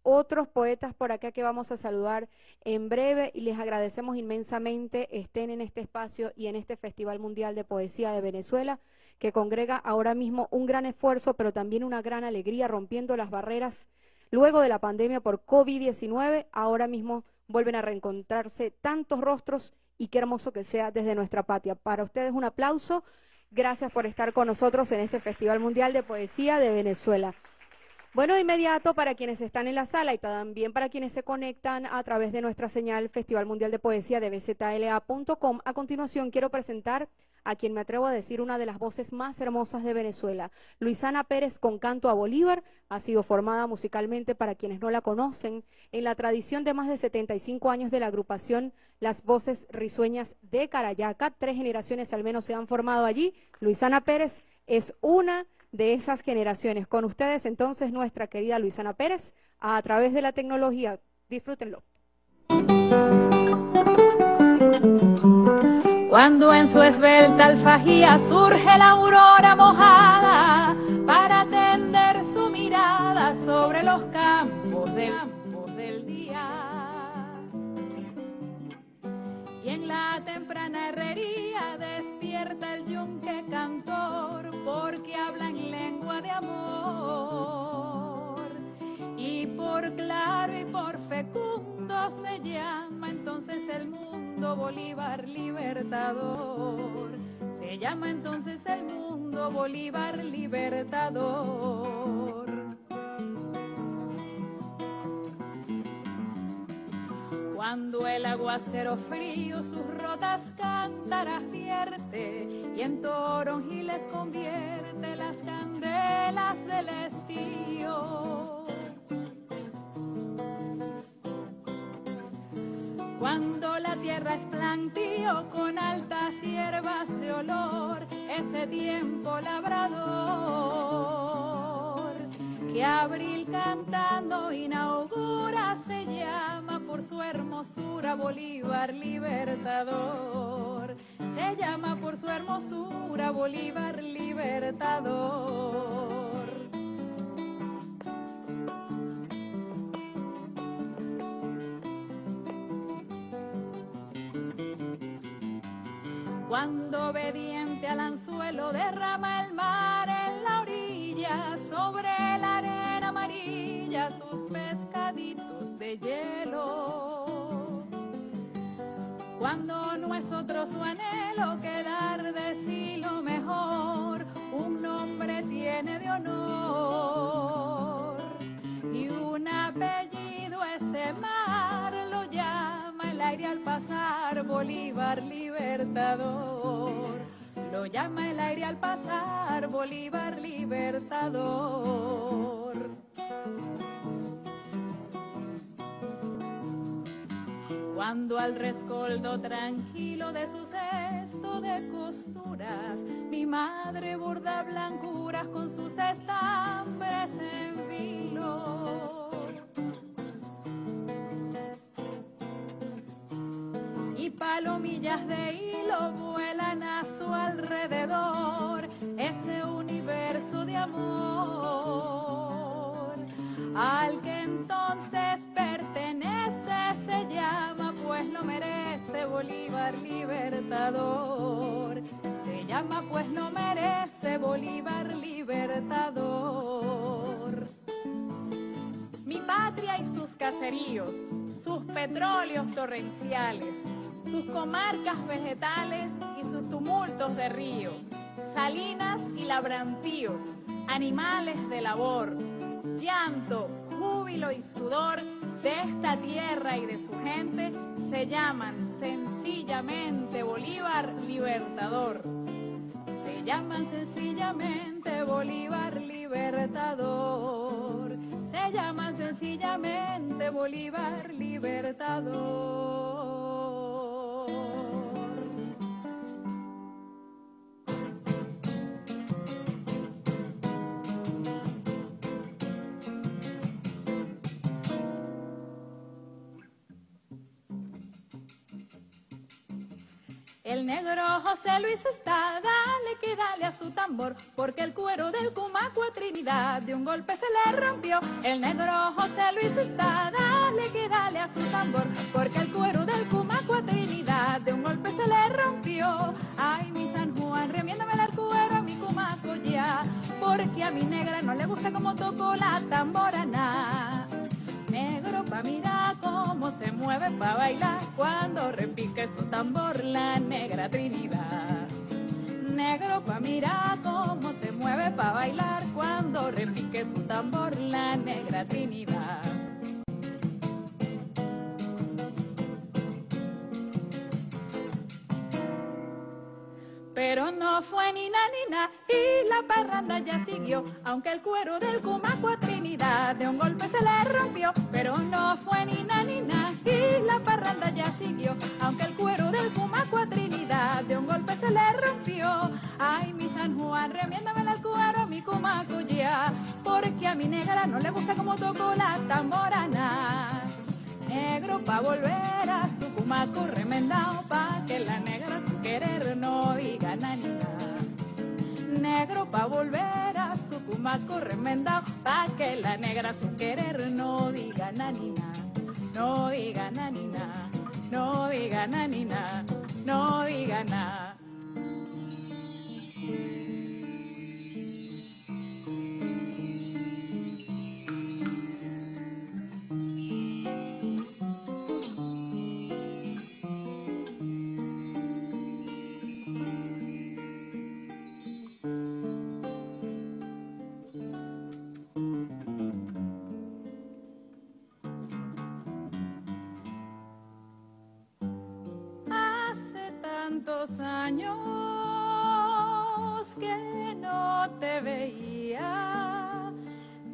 otros poetas por acá que vamos a saludar en breve y les agradecemos inmensamente estén en este espacio y en este Festival Mundial de Poesía de Venezuela que congrega ahora mismo un gran esfuerzo pero también una gran alegría rompiendo las barreras luego de la pandemia por COVID-19. Ahora mismo vuelven a reencontrarse tantos rostros y qué hermoso que sea desde nuestra patria. Para ustedes un aplauso, gracias por estar con nosotros en este Festival Mundial de Poesía de Venezuela. Bueno, de inmediato, para quienes están en la sala y también para quienes se conectan a través de nuestra señal Festival Mundial de Poesía de bzla.com, a continuación quiero presentar a quien me atrevo a decir una de las voces más hermosas de Venezuela. Luisana Pérez con Canto a Bolívar ha sido formada musicalmente, para quienes no la conocen, en la tradición de más de 75 años de la agrupación Las Voces Risueñas de Carayaca. 3 generaciones al menos se han formado allí. Luisana Pérez es una de esas generaciones. Con ustedes entonces nuestra querida Luisana Pérez a través de la tecnología. Disfrútenlo. Cuando en su esbelta alfajía surge la aurora mojada para tender su mirada sobre los campos del día y en la temprana herrería despierta el yunque cantor porque habla en lengua de amor y por claro y por fecundo se llama entonces el mundo Bolívar libertador, se llama entonces el mundo Bolívar libertador. Cuando el aguacero frío sus rotas cántaras vierte y en toronjiles convierte las candelas del estío. Cuando la tierra es plantío con altas hierbas de olor, ese tiempo labrador que abril cantando inaugura se llama por su hermosura Bolívar libertador, se llama por su hermosura Bolívar Libertador. Cuando obediente al anzuelo derrama el mar en la orilla, sobre la arena amarilla sus pescaditos de hielo. Cuando no es otro su anhelo que dar de sí lo mejor, un nombre tiene de honor y un apellido ese mar lo llama el aire al pasar Bolívar Libertador, lo llama el aire al pasar Bolívar Libertador. Cuando al rescoldo tranquilo de su cesto de costuras mi madre borda blancuras con sus estambres en filo, palomillas de hilo vuelan a su alrededor, ese universo de amor al que entonces pertenece se llama, pues lo merece, Bolívar Libertador. Se llama, pues lo merece, Bolívar Libertador. Mi patria y sus caseríos, sus petróleos torrenciales, sus comarcas vegetales y sus tumultos de río, salinas y labrantíos, animales de labor, llanto, júbilo y sudor de esta tierra y de su gente se llaman sencillamente Bolívar Libertador. Se llaman sencillamente Bolívar Libertador. Se llaman sencillamente Bolívar Libertador. El negro José Luis está, dale que dale a su tambor, porque el cuero del Cumaco a Trinidad de un golpe se le rompió. El negro José Luis está, dale que dale a su tambor, porque el cuero del Cumaco a Trinidad de un golpe se le rompió. Ay, mi San Juan, remiéndame el cuero a mi Cumaco ya, porque a mi negra no le gusta como tocó la tamborana. Negro pa' mirar cómo se mueve pa' bailar cuando repique su tambor la negra Trinidad. Negro pa' mirar cómo se mueve pa' bailar cuando repique su tambor la negra Trinidad. Pero no fue nina y la parranda ya siguió, aunque el cuero del Cumaco a Trinidad de un golpe se le rompió. Pero no fue nina y la parranda ya siguió, aunque el cuero del Cumaco a Trinidad de un golpe se le rompió. Ay, mi San Juan, remiéndame el cuero a mi Cumaco ya, porque a mi negra no le gusta como tocó la tamborana. Negro pa' volver a su Cumaco remendao, pa' que la negra su querer no diga nanina. Negro pa' volver a su Cumaco remendao, pa' que la negra su querer no diga nanina. No diga nanina, no diga nanina, no diga na. Años que no te veía,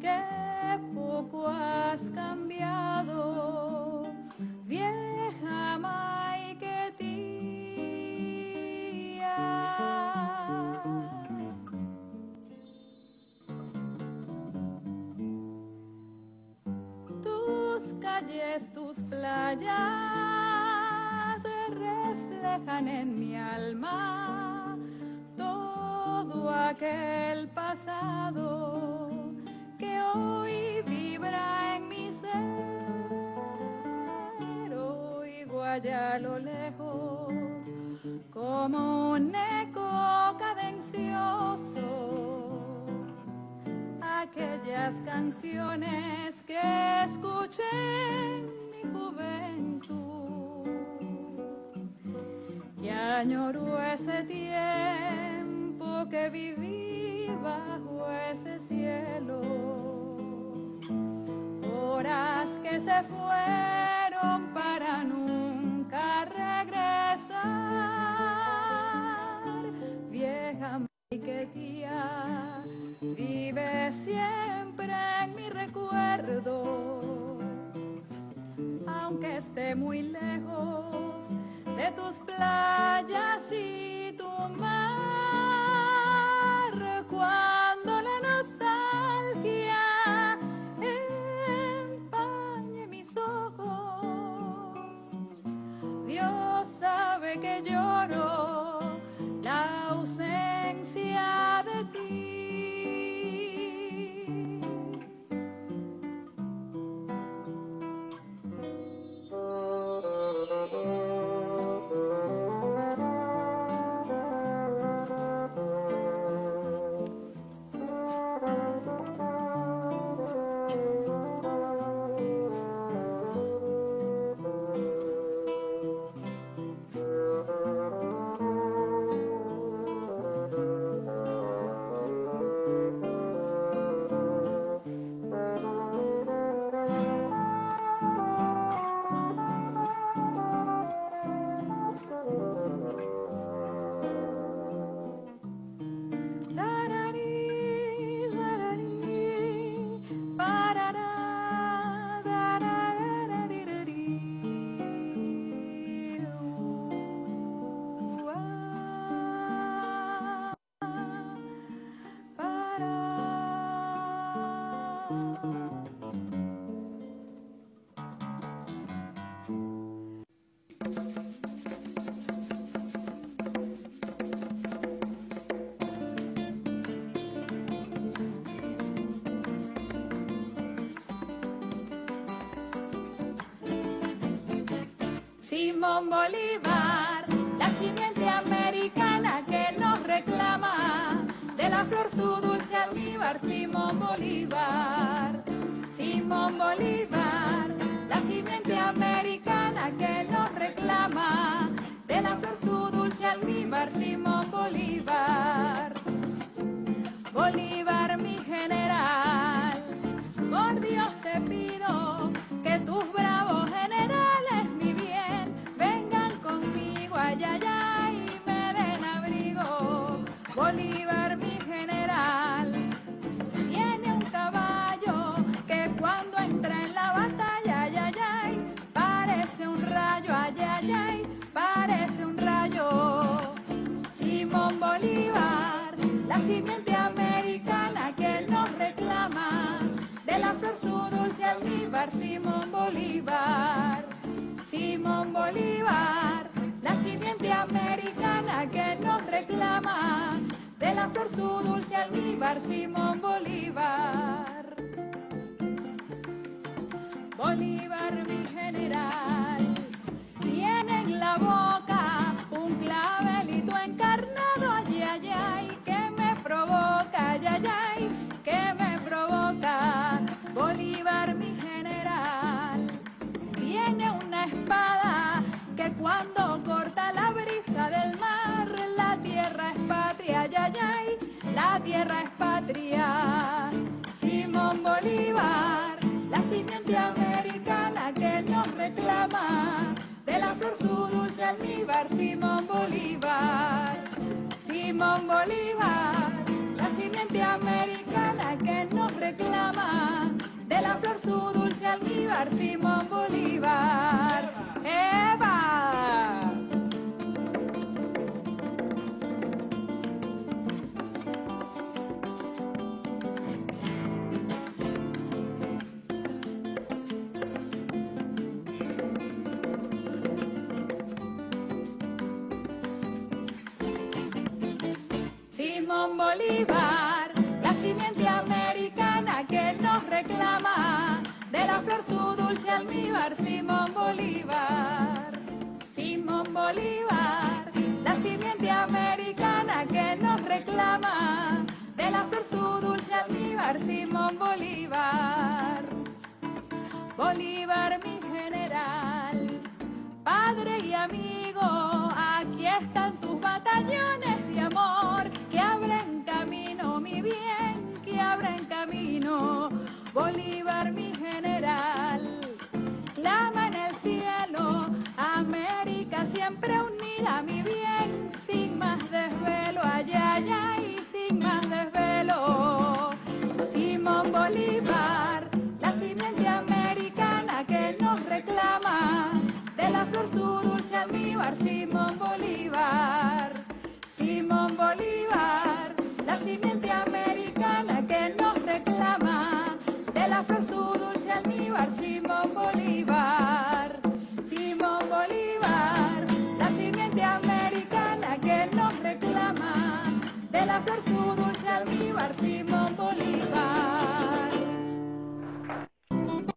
qué poco has cambiado, vieja maiquetía. Tus calles, tus playas, reflejan reflejan en mi alma todo aquel pasado que hoy vibra en mi ser. Oigo allá a lo lejos como un eco cadencioso aquellas canciones que escuché en mi juventud, y añoro ese tiempo que viví bajo ese cielo, horas que se fueron para nunca regresar, vieja Mariquequía. Vive siempre en mi recuerdo, aunque esté muy lejos de tus playas y tu mar. Cuando la nostalgia empañe mis ojos, Dios sabe que lloro la ausencia de ti. Simón Bolívar, la simiente americana que nos reclama, de la flor su dulce almíbar, Simón Bolívar. Simón Bolívar, la simiente americana que nos reclama, de la flor su dulce almíbar, Simón Bolívar. Bolívar, mi general, por Dios te pido que tus bravos generales Bolívar, mi general, tiene un caballo que cuando entra en la batalla, ay, ay, ay, parece un rayo, ay, ay, ay, parece un rayo. Simón Bolívar, la simiente americana que nos reclama, de la flor su dulce almíbar, Simón Bolívar. Simón Bolívar, la simiente americana que nos reclama, de la flor su dulce almíbar, Simón Bolívar. Bolívar, mi general, tiene en la boca un clavelito encarnado, ay, ay, ay, que me provoca, ay, ay, ay, que me provoca. Bolívar, mi general, tiene una espada que cuando corta la brisa del mar, la tierra es patria, ay, ay, ay, la tierra es patria. Simón Bolívar, la simiente americana que nos reclama, de la flor su dulce almíbar, Simón Bolívar. Simón Bolívar, la simiente americana que nos reclama, de la flor su dulce almíbar, Simón Bolívar. ¡Eva! olivar, la simiente americana que nos reclama, de la flor su dulce almíbar, Simón Bolívar. Simón Bolívar, la simiente americana que nos reclama, de la flor su dulce almíbar, Simón Bolívar. Bolívar, mi general, padre y amigo, aquí están tus batallones de amor, que abren camino, mi bien, que abren camino. Bolívar, mi general, clama en el cielo, América siempre unida, mi bien, sin más desvelo, ay, ay, ay, sin más desvelo. Simón Bolívar, la simiente americana que nos reclama, de la flor su dulce almíbar, Simón Bolívar. Simón Bolívar, la simiente americana que nos reclama, de la flor su dulce almíbar, Simón Bolívar. Simón Bolívar, la simiente americana que nos reclama, de la flor su dulce almíbar, Simón Bolívar.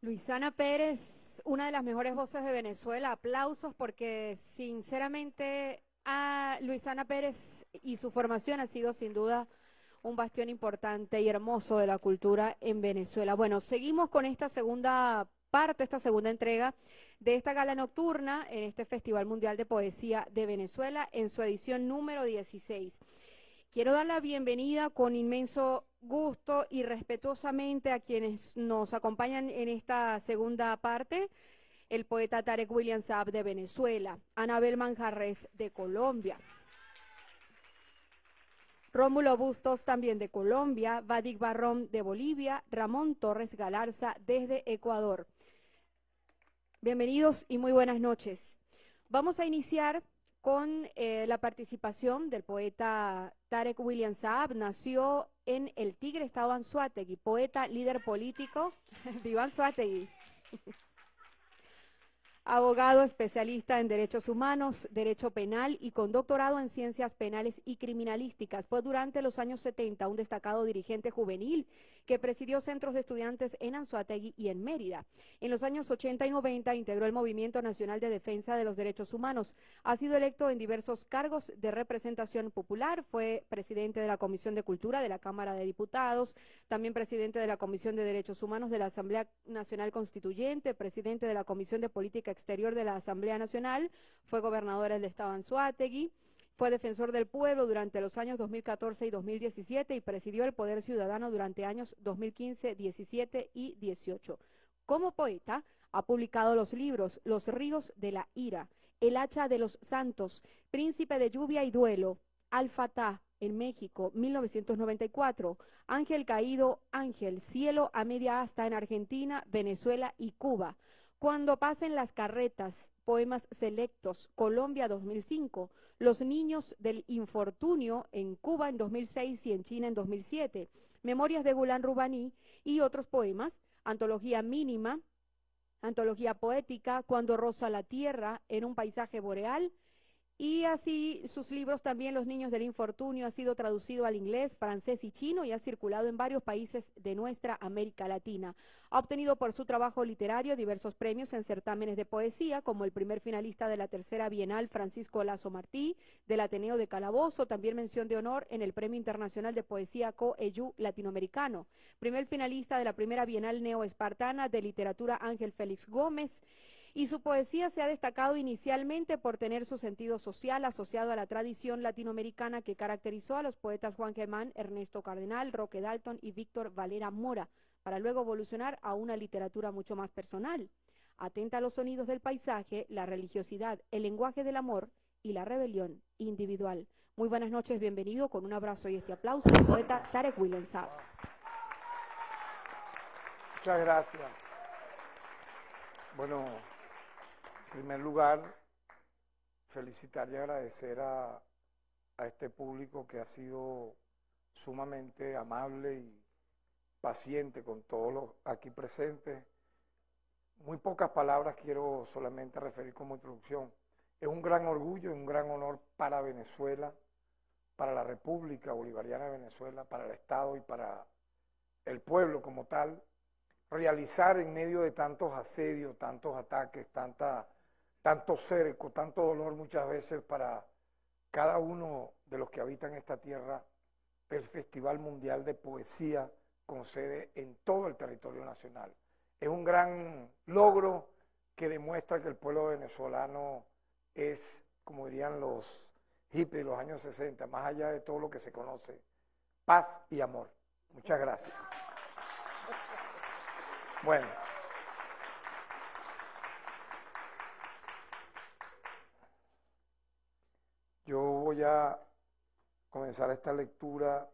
Luisana Pérez, una de las mejores voces de Venezuela, aplausos, porque sinceramente a Luisana Pérez y su formación ha sido sin duda un bastión importante y hermoso de la cultura en Venezuela. Bueno, seguimos con esta segunda parte, esta segunda entrega de esta gala nocturna en este Festival Mundial de Poesía de Venezuela en su edición número 16. Quiero dar la bienvenida con inmenso gusto y respetuosamente a quienes nos acompañan en esta segunda parte: el poeta Tarek William Saab de Venezuela, Anabel Manjarres de Colombia, Rómulo Bustos también de Colombia, Vadik Barrón de Bolivia, Ramón Torres Galarza desde Ecuador. Bienvenidos y muy buenas noches. Vamos a iniciar con la participación del poeta Tarek William Saab. Nació en El Tigre, estado Anzoátegui, poeta, líder político, viva Anzoátegui, abogado especialista en derechos humanos, derecho penal y con doctorado en ciencias penales y criminalísticas. Fue durante los años 70 un destacado dirigente juvenil que presidió centros de estudiantes en Anzoátegui y en Mérida. En los años 80 y 90 integró el Movimiento Nacional de Defensa de los Derechos Humanos. Ha sido electo en diversos cargos de representación popular. Fue presidente de la Comisión de Cultura de la Cámara de Diputados, también presidente de la Comisión de Derechos Humanos de la Asamblea Nacional Constituyente, presidente de la Comisión de Política Exterior de la Asamblea Nacional, fue gobernador del estado Anzoátegui, fue defensor del pueblo durante los años 2014 y 2017 y presidió el Poder Ciudadano durante años 2015, 17 y 18. Como poeta, ha publicado los libros Los Ríos de la Ira, El Hacha de los Santos, Príncipe de Lluvia y Duelo, Al-Fatah en México, 1994, Ángel Caído, Ángel, Cielo a Media Asta en Argentina, Venezuela y Cuba. Cuando pasen las carretas, poemas selectos, Colombia 2005, Los niños del infortunio en Cuba en 2006 y en China en 2007, Memorias de Gulán Rubaní y otros poemas, Antología mínima, Antología poética, Cuando rosa la tierra en un paisaje boreal, y así sus libros también, Los niños del infortunio, ha sido traducido al inglés, francés y chino y ha circulado en varios países de nuestra América Latina. Ha obtenido por su trabajo literario diversos premios en certámenes de poesía, como el primer finalista de la tercera Bienal Francisco Lazo Martí, del Ateneo de Calabozo, también mención de honor en el Premio Internacional de Poesía COEYU Latinoamericano, primer finalista de la primera Bienal Neoespartana de Literatura Ángel Félix Gómez. Y su poesía se ha destacado inicialmente por tener su sentido social asociado a la tradición latinoamericana que caracterizó a los poetas Juan Germán, Ernesto Cardenal, Roque Dalton y Víctor Valera Mora, para luego evolucionar a una literatura mucho más personal, atenta a los sonidos del paisaje, la religiosidad, el lenguaje del amor y la rebelión individual. Muy buenas noches, bienvenido, con un abrazo y este aplauso, el poeta Tarek William Saab. Muchas gracias. Bueno, en primer lugar, felicitar y agradecer a este público que ha sido sumamente amable y paciente con todos los aquí presentes. Muy pocas palabras quiero solamente referir como introducción. Es un gran orgullo y un gran honor para Venezuela para la República Bolivariana de Venezuela, para el Estado y para el pueblo como tal, realizar en medio de tantos asedios, tantos ataques, tanto cerco, tanto dolor muchas veces para cada uno de los que habitan esta tierra, el Festival Mundial de Poesía con sede en todo el territorio nacional. Es un gran logro que demuestra que el pueblo venezolano es, como dirían los hippies de los años 60, más allá de todo lo que se conoce, paz y amor. Muchas gracias. Bueno. Yo voy a comenzar esta lectura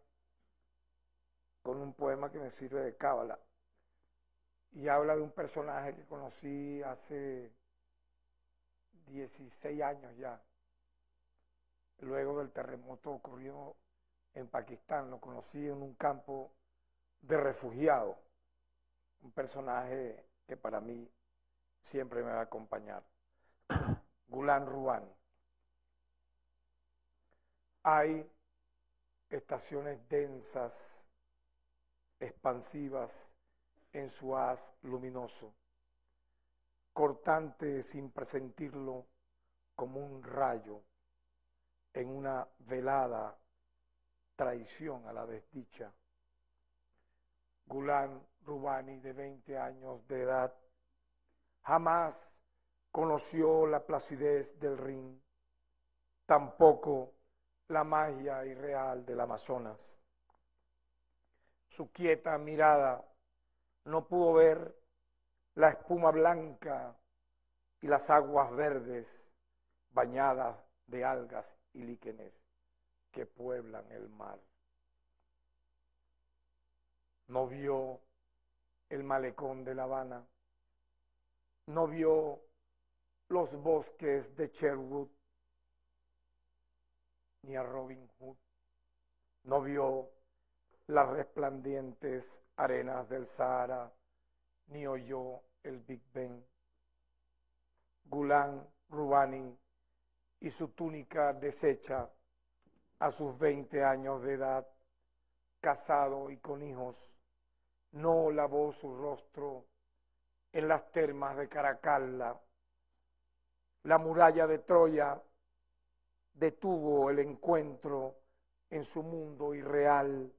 con un poema que me sirve de cábala y habla de un personaje que conocí hace 16 años ya, luego del terremoto ocurrido en Pakistán. Lo conocí en un campo de refugiados, un personaje que para mí siempre me va a acompañar, Gulan Rubani. Hay estaciones densas, expansivas en su haz luminoso, cortante sin presentirlo como un rayo en una velada traición a la desdicha. Gulan Rubani, de 20 años de edad, jamás conoció la placidez del Rin, tampoco la magia irreal del Amazonas. Su quieta mirada no pudo ver la espuma blanca y las aguas verdes bañadas de algas y líquenes que pueblan el mar. No vio el malecón de La Habana, no vio los bosques de Sherwood, ni a Robin Hood, no vio las resplandecientes arenas del Sahara, ni oyó el Big Ben. Gulan Rubani y su túnica deshecha a sus 20 años de edad, casado y con hijos, no lavó su rostro en las termas de Caracalla. La muralla de Troya detuvo el encuentro en su mundo irreal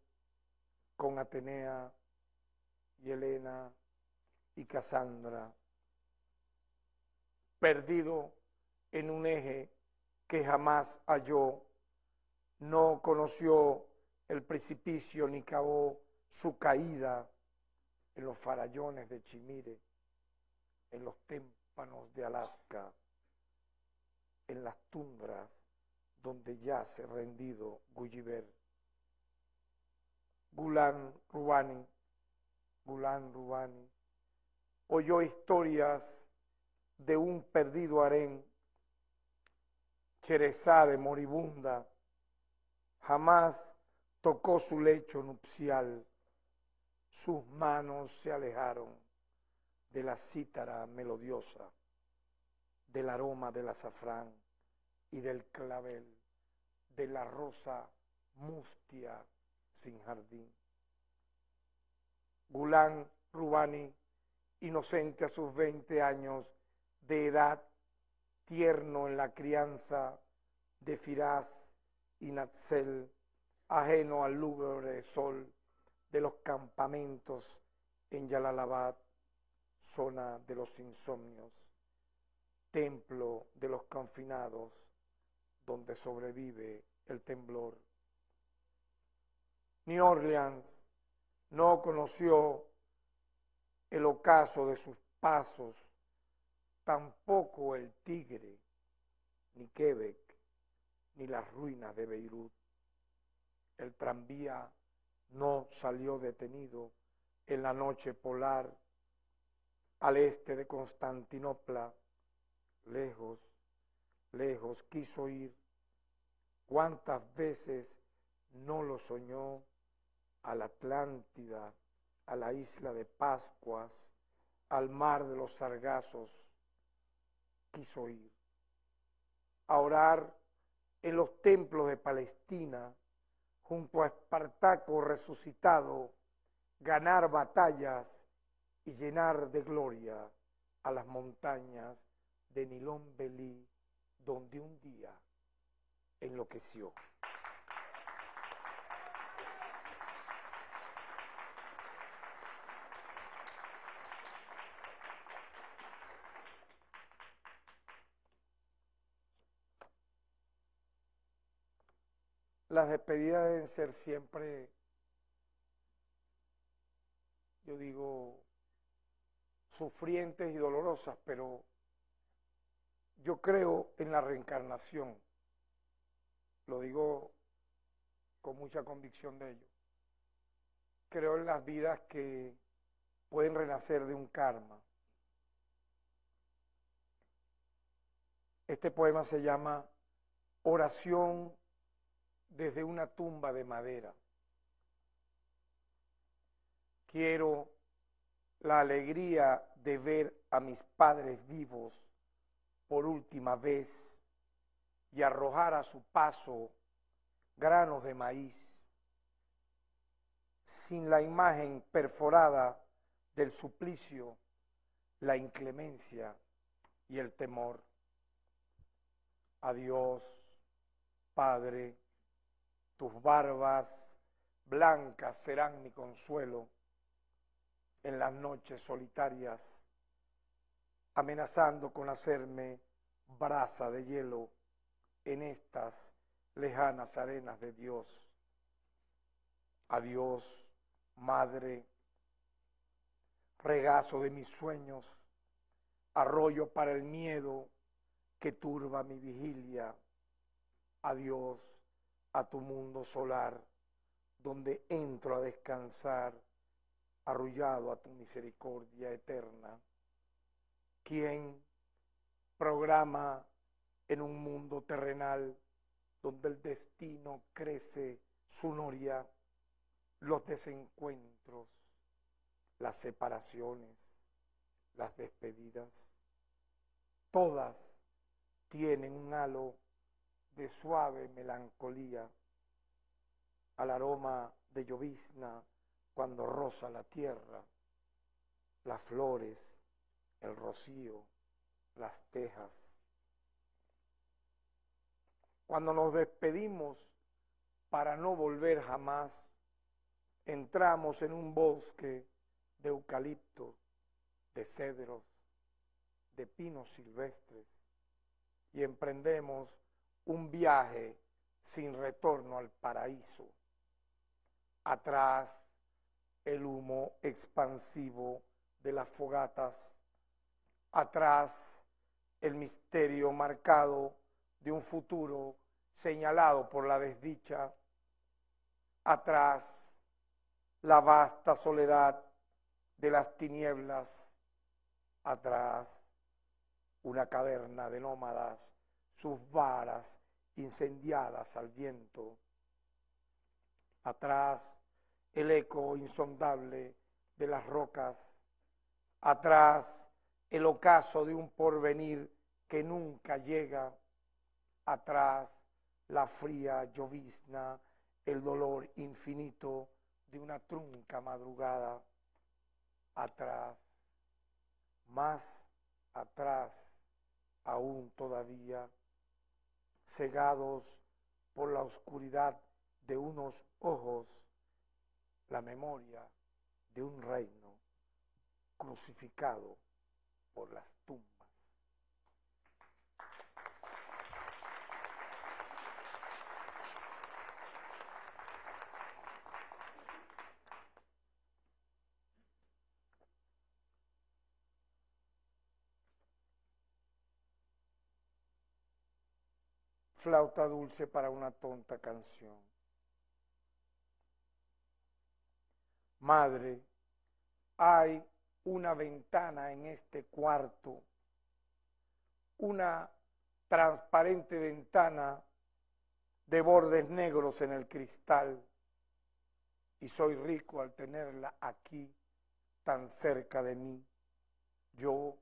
con Atenea y Helena y Casandra, perdido en un eje que jamás halló. No conoció el precipicio ni cavó su caída en los farallones de Chimire, en los témpanos de Alaska, en las tundras donde yace rendido Gulliver. Gulan Rubani oyó historias de un perdido harén, Cherezade moribunda, jamás tocó su lecho nupcial, sus manos se alejaron de la cítara melodiosa, del aroma del azafrán y del clavel, de la rosa mustia sin jardín. Gulan Rubani, inocente a sus 20 años de edad, tierno en la crianza de Firaz y Natsel, ajeno al lúgubre sol de los campamentos en Yalalabad, zona de los insomnios, templo de los confinados, donde sobrevive el temblor. New Orleans no conoció el ocaso de sus pasos, tampoco el Tigre, ni Quebec, ni las ruinas de Beirut. El tranvía no salió detenido en la noche polar al este de Constantinopla. Lejos quiso ir, cuántas veces no lo soñó, a la Atlántida, a la isla de Pascuas, al mar de los sargazos, quiso ir a orar en los templos de Palestina, junto a Espartaco resucitado, ganar batallas y llenar de gloria a las montañas de Nilón Belí, donde un día enloqueció. Las despedidas deben ser siempre, yo digo, sufrientes y dolorosas, pero yo creo en la reencarnación. Lo digo con mucha convicción de ello. Creo en las vidas que pueden renacer de un karma. Este poema se llama Oración desde una tumba de madera. Quiero la alegría de ver a mis padres vivos por última vez y arrojar a su paso granos de maíz, sin la imagen perforada del suplicio, la inclemencia y el temor. Adiós, Padre. Tus barbas blancas serán mi consuelo en las noches solitarias, amenazando con hacerme brasa de hielo en estas lejanas arenas de Dios. Adiós, Madre, regazo de mis sueños, arroyo para el miedo que turba mi vigilia. Adiós a tu mundo solar, donde entro a descansar, arrullado a tu misericordia eterna. ¿Quién programa en un mundo terrenal, donde el destino crece su noria, los desencuentros, las separaciones, las despedidas? Todas tienen un halo de suave melancolía, al aroma de llovizna cuando roza la tierra, las flores, el rocío, las tejas. Cuando nos despedimos para no volver jamás, entramos en un bosque de eucalipto, de cedros, de pinos silvestres y emprendemos un viaje sin retorno al paraíso. Atrás, el humo expansivo de las fogatas. Atrás, el misterio marcado de un futuro señalado por la desdicha. Atrás, la vasta soledad de las tinieblas. Atrás, una caverna de nómadas, sus varas incendiadas al viento. Atrás, el eco insondable de las rocas. Atrás, el ocaso de un porvenir que nunca llega. Atrás, la fría llovizna, el dolor infinito de una trunca madrugada. Atrás, más atrás, aún todavía, cegados por la oscuridad de unos ojos, la memoria de un reino crucificado por las tumbas. Flauta dulce para una tonta canción. Madre, hay una ventana en este cuarto, una transparente ventana de bordes negros en el cristal, y soy rico al tenerla aquí, tan cerca de mí. Yo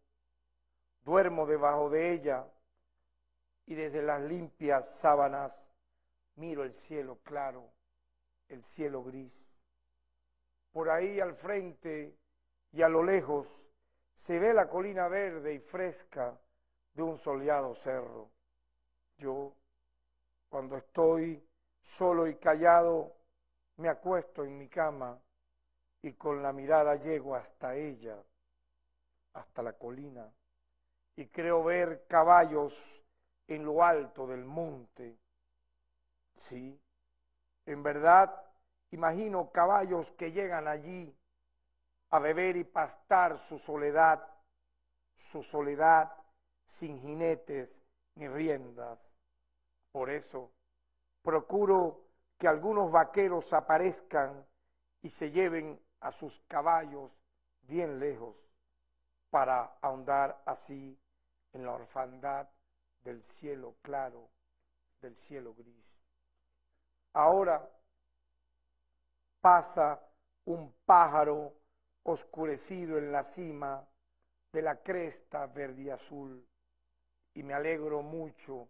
duermo debajo de ella, y desde las limpias sábanas miro el cielo claro, el cielo gris. Por ahí al frente y a lo lejos se ve la colina verde y fresca de un soleado cerro. Yo, cuando estoy solo y callado, me acuesto en mi cama y con la mirada llego hasta ella, hasta la colina, y creo ver caballos en lo alto del monte. Sí, en verdad, imagino caballos que llegan allí a beber y pastar su soledad sin jinetes ni riendas. Por eso, procuro que algunos vaqueros aparezcan y se lleven a sus caballos bien lejos para ahondar así en la orfandad del cielo claro, del cielo gris. Ahora pasa un pájaro oscurecido en la cima de la cresta verde azul y me alegro mucho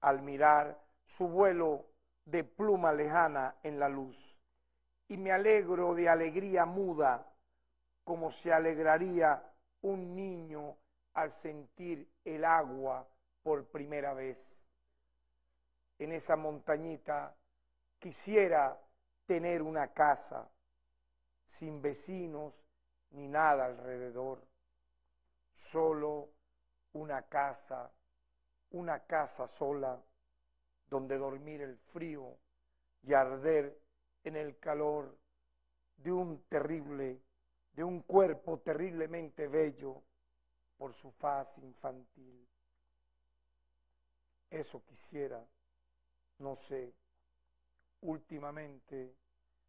al mirar su vuelo de pluma lejana en la luz, y me alegro de alegría muda, como se alegraría un niño al sentir el agua por primera vez. En esa montañita quisiera tener una casa, sin vecinos ni nada alrededor, solo una casa sola, donde dormir el frío y arder en el calor de un cuerpo terriblemente bello por su faz infantil. Eso quisiera, no sé. Últimamente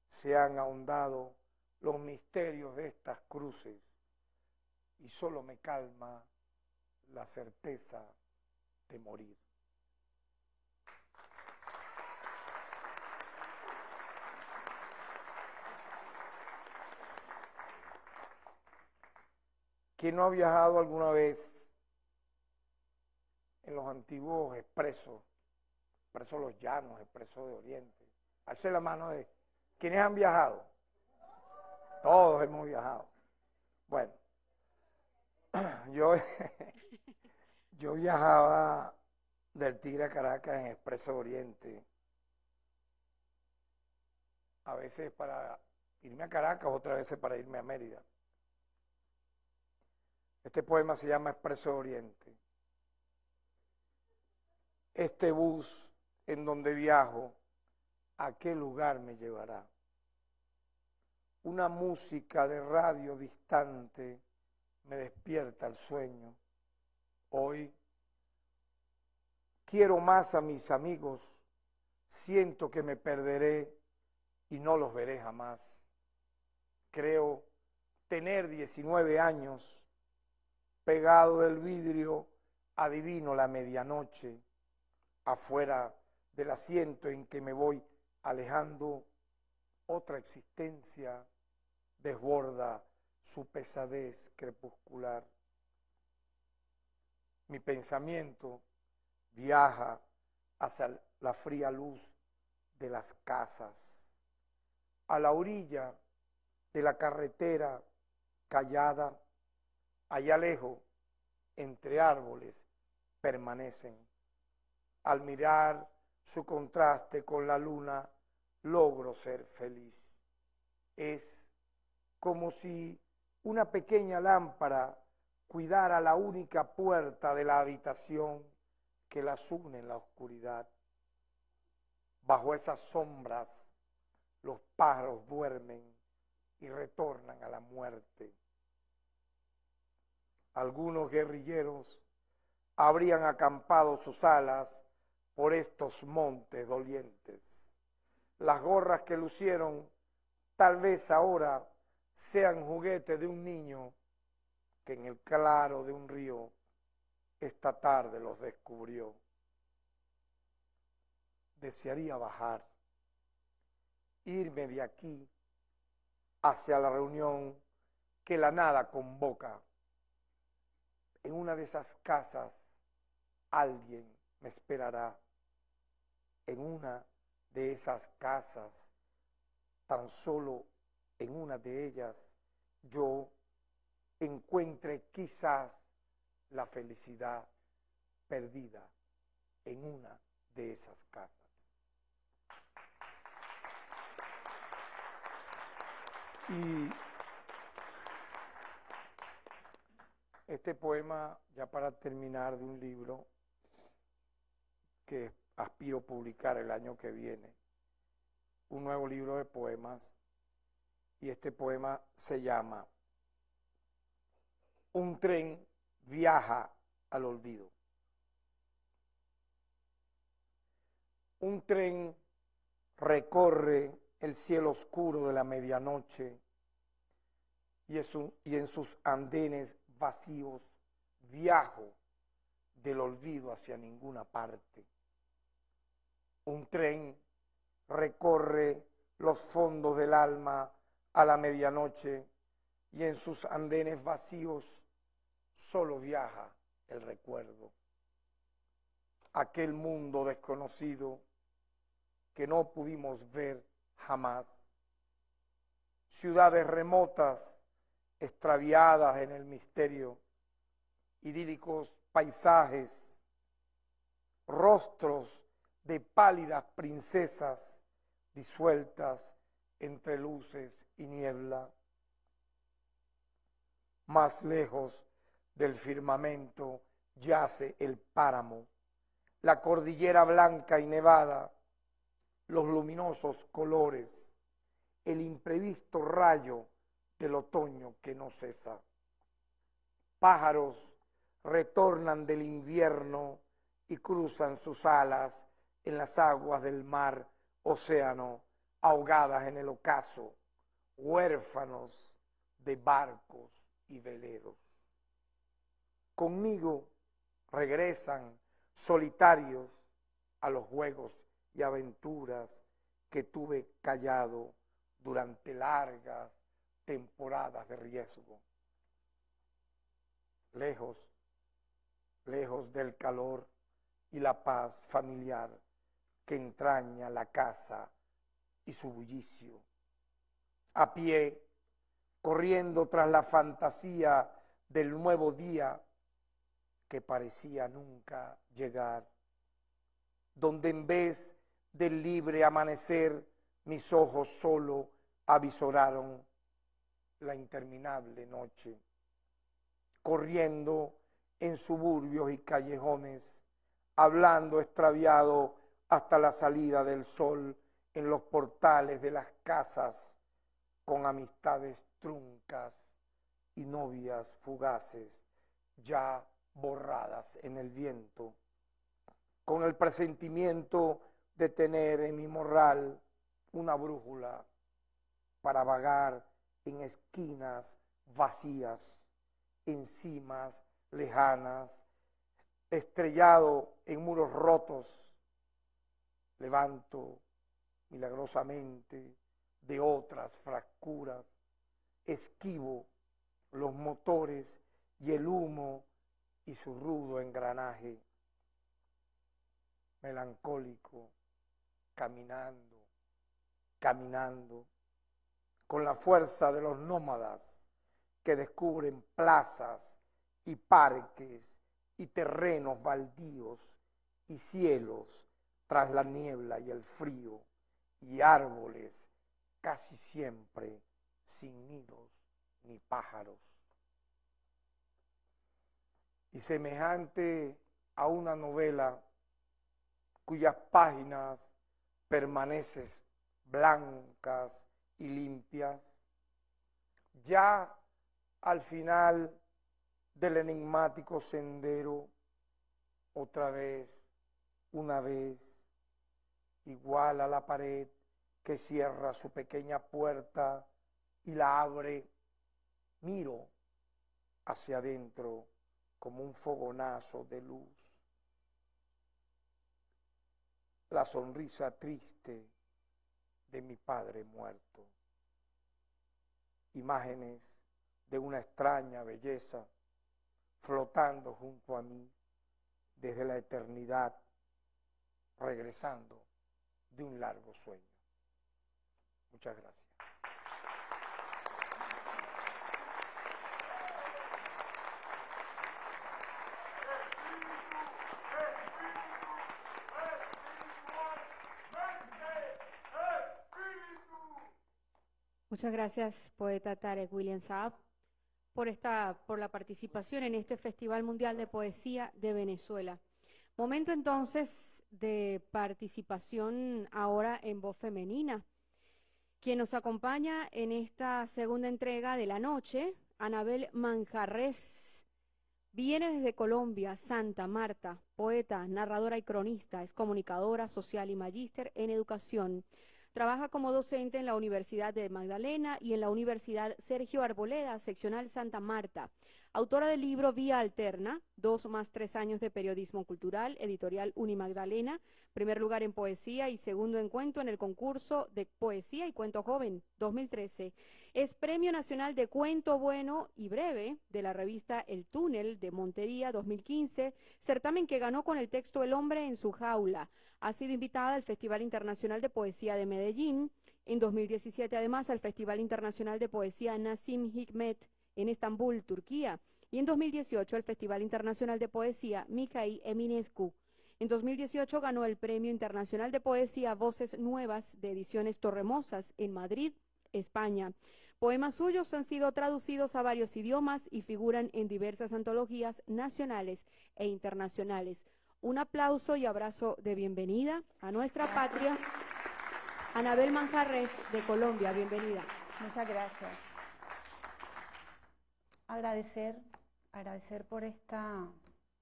se han ahondado los misterios de estas cruces y solo me calma la certeza de morir. ¿Quién no ha viajado alguna vez en los antiguos expresos? Expresos Los Llanos, Expresos de Oriente. Hace la mano de... ¿Quiénes han viajado? Todos hemos viajado. Bueno, yo viajaba del Tigre a Caracas en Expreso de Oriente. A veces para irme a Caracas, otras veces para irme a Mérida. Este poema se llama Expreso de Oriente. Este bus en donde viajo, ¿a qué lugar me llevará? Una música de radio distante me despierta el sueño. Hoy quiero más a mis amigos, siento que me perderé y no los veré jamás. Creo tener 19 años. Pegado del vidrio, adivino la medianoche. Afuera del asiento en que me voy alejando, otra existencia desborda su pesadez crepuscular. Mi pensamiento viaja hacia la fría luz de las casas. A la orilla de la carretera callada, allá lejos, entre árboles, permanecen. Al mirar su contraste con la luna, logro ser feliz. Es como si una pequeña lámpara cuidara la única puerta de la habitación que las une en la oscuridad. Bajo esas sombras, los pájaros duermen y retornan a la muerte. Algunos guerrilleros habrían acampado sus alas por estos montes dolientes. Las gorras que lucieron tal vez ahora sean juguete de un niño que en el claro de un río esta tarde los descubrió. Desearía bajar, irme de aquí hacia la reunión que la nada convoca. En una de esas casas alguien me esperará en una de esas casas, tan solo en una de ellas yo encuentre quizás la felicidad perdida en una de esas casas. Y este poema, ya para terminar, de un libro que aspiro publicar el año que viene, un nuevo libro de poemas, y este poema se llama Un tren viaja al olvido. Un tren recorre el cielo oscuro de la medianoche y en sus andenes vacíos viajo del olvido hacia ninguna parte. Un tren recorre los fondos del alma a la medianoche y en sus andenes vacíos solo viaja el recuerdo. Aquel mundo desconocido que no pudimos ver jamás. Ciudades remotas, extraviadas en el misterio, idílicos paisajes, rostros de pálidas princesas disueltas entre luces y niebla. Más lejos del firmamento yace el páramo, la cordillera blanca y nevada, los luminosos colores, el imprevisto rayo del otoño que no cesa. Pájaros retornan del invierno y cruzan sus alas en las aguas del mar océano, ahogadas en el ocaso, huérfanos de barcos y veleros. Conmigo regresan solitarios a los juegos y aventuras que tuve callado durante largas temporadas de riesgo. Lejos, lejos del calor y la paz familiar que entraña la casa y su bullicio. A pie, corriendo tras la fantasía del nuevo día que parecía nunca llegar, donde en vez del libre amanecer mis ojos solo avisoraron la interminable noche. Corriendo en suburbios y callejones, hablando extraviado hasta la salida del sol en los portales de las casas, con amistades truncas y novias fugaces ya borradas en el viento, con el presentimiento de tener en mi morral una brújula para vagar en esquinas vacías, en cimas lejanas, estrellado en muros rotos. Levanto milagrosamente de otras fracturas, esquivo los motores y el humo y su rudo engranaje. Melancólico, caminando, caminando, con la fuerza de los nómadas que descubren plazas y parques y terrenos baldíos y cielos tras la niebla y el frío, y árboles casi siempre sin nidos ni pájaros. Y semejante a una novela cuyas páginas permanecen blancas y limpias, ya al final del enigmático sendero, otra vez, una vez, igual a la pared que cierra su pequeña puerta y la abre, miro hacia adentro como un fogonazo de luz. La sonrisa triste de mi padre muerto. Imágenes de una extraña belleza flotando junto a mí, desde la eternidad, regresando de un largo sueño. Muchas gracias. Muchas gracias, poeta Tarek William Saab, por la participación en este Festival Mundial de Poesía de Venezuela. Momento entonces de participación ahora en voz femenina. Quien nos acompaña en esta segunda entrega de la noche, Anabel Manjarrés, viene desde Colombia, Santa Marta, poeta, narradora y cronista, es comunicadora social y magíster en educación. Trabaja como docente en la Universidad de Magdalena y en la Universidad Sergio Arboleda, seccional Santa Marta. Autora del libro Vía Alterna, 2 más 3 años de periodismo cultural, editorial Unimagdalena, primer lugar en poesía y segundo encuentro en el concurso de poesía y cuento joven, 2013. Es Premio Nacional de Cuento Bueno y Breve de la revista El Túnel de Montería, 2015, certamen que ganó con el texto El Hombre en su Jaula. Ha sido invitada al Festival Internacional de Poesía de Medellín, en 2017 además al Festival Internacional de Poesía Nassim Hikmet, en Estambul, Turquía, y en 2018 el Festival Internacional de Poesía Mikhail Eminescu. En 2018 ganó el Premio Internacional de Poesía Voces Nuevas de Ediciones Torremosas en Madrid, España. Poemas suyos han sido traducidos a varios idiomas y figuran en diversas antologías nacionales e internacionales. Un aplauso y abrazo de bienvenida a nuestra patria. Anabel Manjarrés de Colombia, bienvenida. Muchas gracias. Agradecer por esta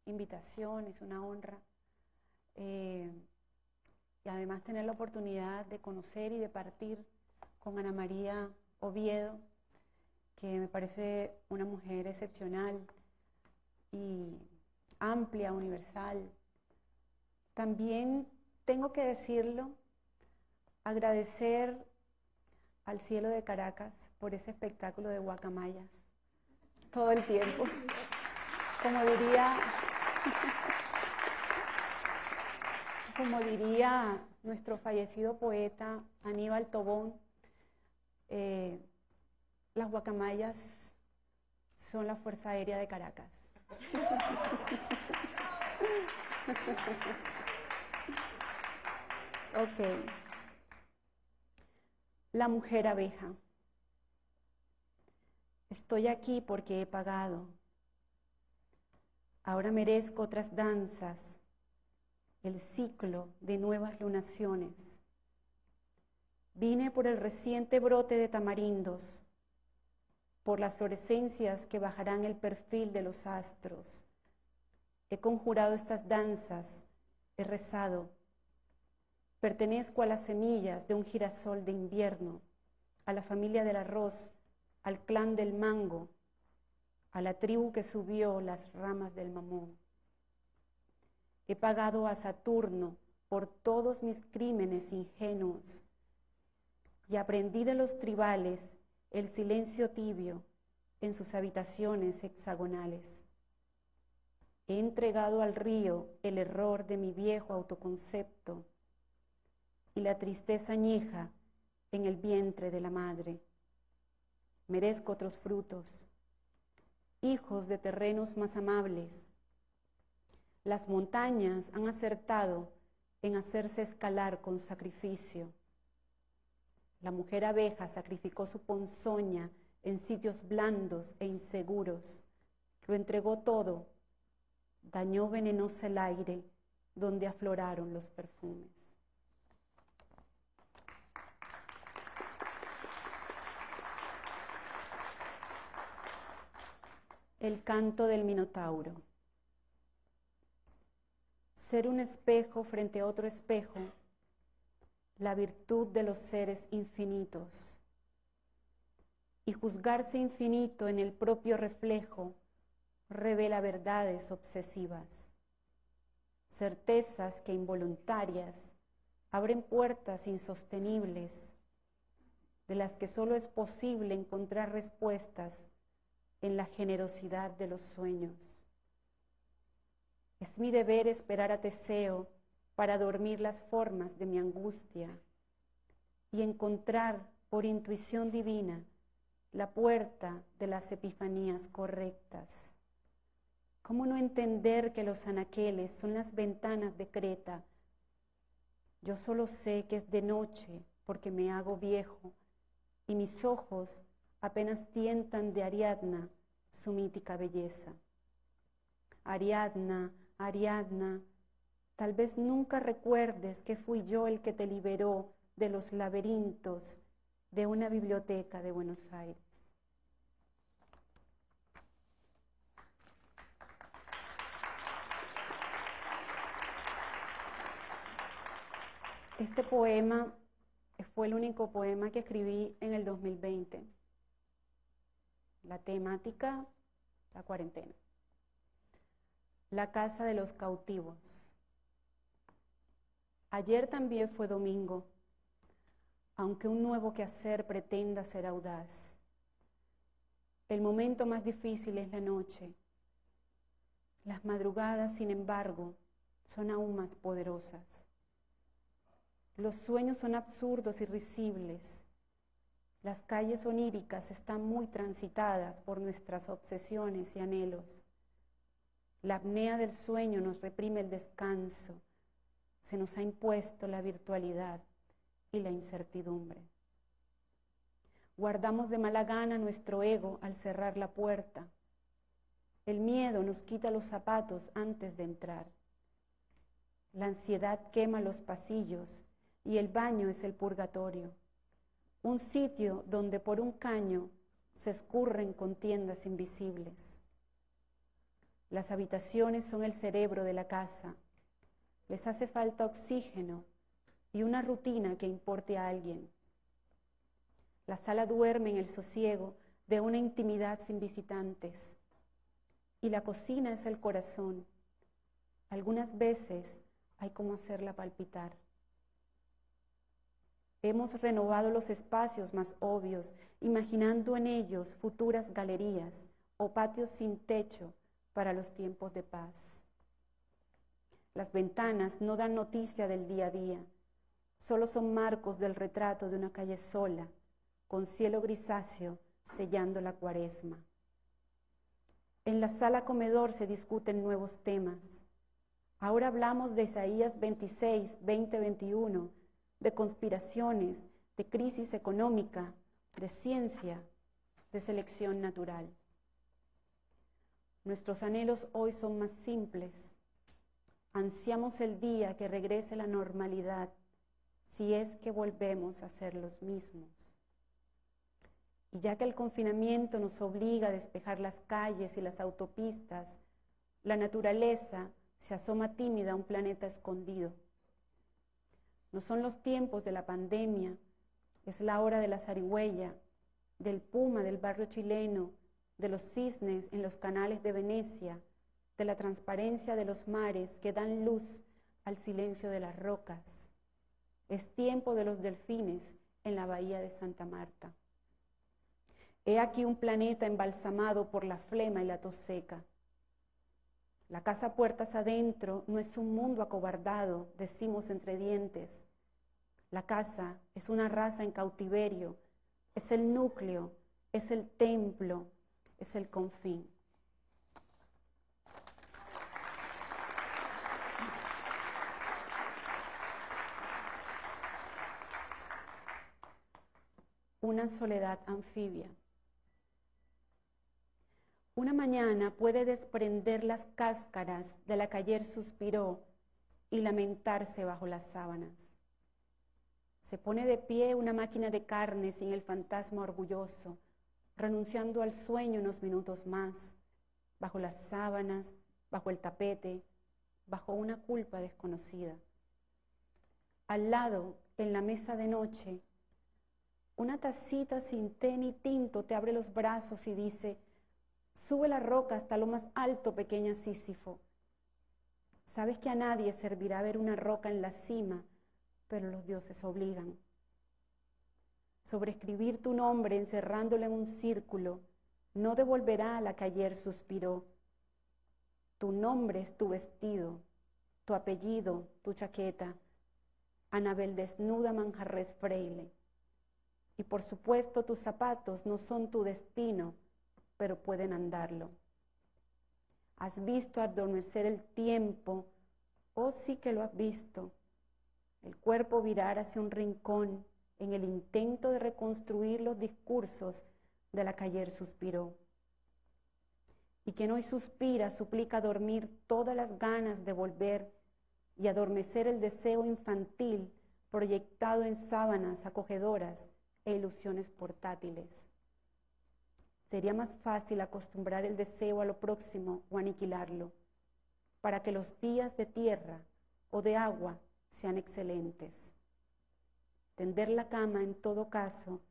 invitación, es una honra. Y además tener la oportunidad de conocer y de partir con Ana María Oviedo, que me parece una mujer excepcional y amplia, universal. También tengo que decirlo, agradecer al cielo de Caracas por ese espectáculo de guacamayas. Todo el tiempo, como diría nuestro fallecido poeta Aníbal Tobón, las guacamayas son la Fuerza Aérea de Caracas. Ok. La mujer abeja. Estoy aquí porque he pagado. Ahora merezco otras danzas, el ciclo de nuevas lunaciones. Vine por el reciente brote de tamarindos, por las florescencias que bajarán el perfil de los astros. He conjurado estas danzas, he rezado. Pertenezco a las semillas de un girasol de invierno, a la familia del arroz, al clan del mango, a la tribu que subió las ramas del mamón. He pagado a Saturno por todos mis crímenes ingenuos y aprendí de los tribales el silencio tibio en sus habitaciones hexagonales. He entregado al río el error de mi viejo autoconcepto y la tristeza añeja en el vientre de la madre. Merezco otros frutos, hijos de terrenos más amables. Las montañas han acertado en hacerse escalar con sacrificio. La mujer abeja sacrificó su ponzoña en sitios blandos e inseguros. Lo entregó todo, dañó venenosa el aire donde afloraron los perfumes. El canto del minotauro. Ser un espejo frente a otro espejo, la virtud de los seres infinitos, y juzgarse infinito en el propio reflejo revela verdades obsesivas, certezas que involuntarias abren puertas insostenibles, de las que solo es posible encontrar respuestas en la generosidad de los sueños. Es mi deber esperar a Teseo para dormir las formas de mi angustia y encontrar por intuición divina la puerta de las epifanías correctas. ¿Cómo no entender que los anaqueles son las ventanas de Creta? Yo solo sé que es de noche porque me hago viejo y mis ojos apenas tientan de Ariadna su mítica belleza. Ariadna, Ariadna, tal vez nunca recuerdes que fui yo el que te liberó de los laberintos de una biblioteca de Buenos Aires. Este poema fue el único poema que escribí en el 2020. La temática, la cuarentena. La casa de los cautivos. Ayer también fue domingo, aunque un nuevo quehacer pretenda ser audaz. El momento más difícil es la noche. Las madrugadas, sin embargo, son aún más poderosas. Los sueños son absurdos y risibles. Las calles oníricas están muy transitadas por nuestras obsesiones y anhelos. La apnea del sueño nos reprime el descanso. Se nos ha impuesto la virtualidad y la incertidumbre. Guardamos de mala gana nuestro ego al cerrar la puerta. El miedo nos quita los zapatos antes de entrar. La ansiedad quema los pasillos y el baño es el purgatorio, un sitio donde por un caño se escurren contiendas invisibles. Las habitaciones son el cerebro de la casa. Les hace falta oxígeno y una rutina que importe a alguien. La sala duerme en el sosiego de una intimidad sin visitantes. Y la cocina es el corazón. Algunas veces hay como hacerla palpitar. Hemos renovado los espacios más obvios, imaginando en ellos futuras galerías o patios sin techo para los tiempos de paz. Las ventanas no dan noticia del día a día, solo son marcos del retrato de una calle sola, con cielo grisáceo sellando la cuaresma. En la sala comedor se discuten nuevos temas. Ahora hablamos de Isaías 26, 20, 21, de conspiraciones, de crisis económica, de ciencia, de selección natural. Nuestros anhelos hoy son más simples. Ansiamos el día que regrese la normalidad, si es que volvemos a ser los mismos. Y ya que el confinamiento nos obliga a despejar las calles y las autopistas, la naturaleza se asoma tímida a un planeta escondido. No son los tiempos de la pandemia, es la hora de la zarigüeya, del puma del barrio chileno, de los cisnes en los canales de Venecia, de la transparencia de los mares que dan luz al silencio de las rocas. Es tiempo de los delfines en la bahía de Santa Marta. He aquí un planeta embalsamado por la flema y la tos seca. La casa puertas adentro no es un mundo acobardado, decimos entre dientes. La casa es una raza en cautiverio, es el núcleo, es el templo, es el confín. Una soledad anfibia. Una mañana puede desprender las cáscaras de la que ayer suspiró y lamentarse bajo las sábanas. Se pone de pie una máquina de carne sin el fantasma orgulloso, renunciando al sueño unos minutos más, bajo las sábanas, bajo el tapete, bajo una culpa desconocida. Al lado, en la mesa de noche, una tacita sin té ni tinto te abre los brazos y dice: sube la roca hasta lo más alto, pequeña Sísifo. Sabes que a nadie servirá ver una roca en la cima, pero los dioses obligan. Sobreescribir tu nombre encerrándolo en un círculo no devolverá a la que ayer suspiró. tu nombre es tu vestido, tu apellido, tu chaqueta. Anabel desnuda Manjarres Freile. Y por supuesto tus zapatos no son tu destino, pero pueden andarlo. Has visto adormecer el tiempo, oh sí que lo has visto. El cuerpo virar hacia un rincón en el intento de reconstruir los discursos de la que ayer suspiró. Y quien hoy suspira suplica dormir todas las ganas de volver y adormecer el deseo infantil proyectado en sábanas acogedoras e ilusiones portátiles. Sería más fácil acostumbrar el deseo a lo próximo o aniquilarlo, para que los días de tierra o de agua sean excelentes. Tender la cama, en todo caso,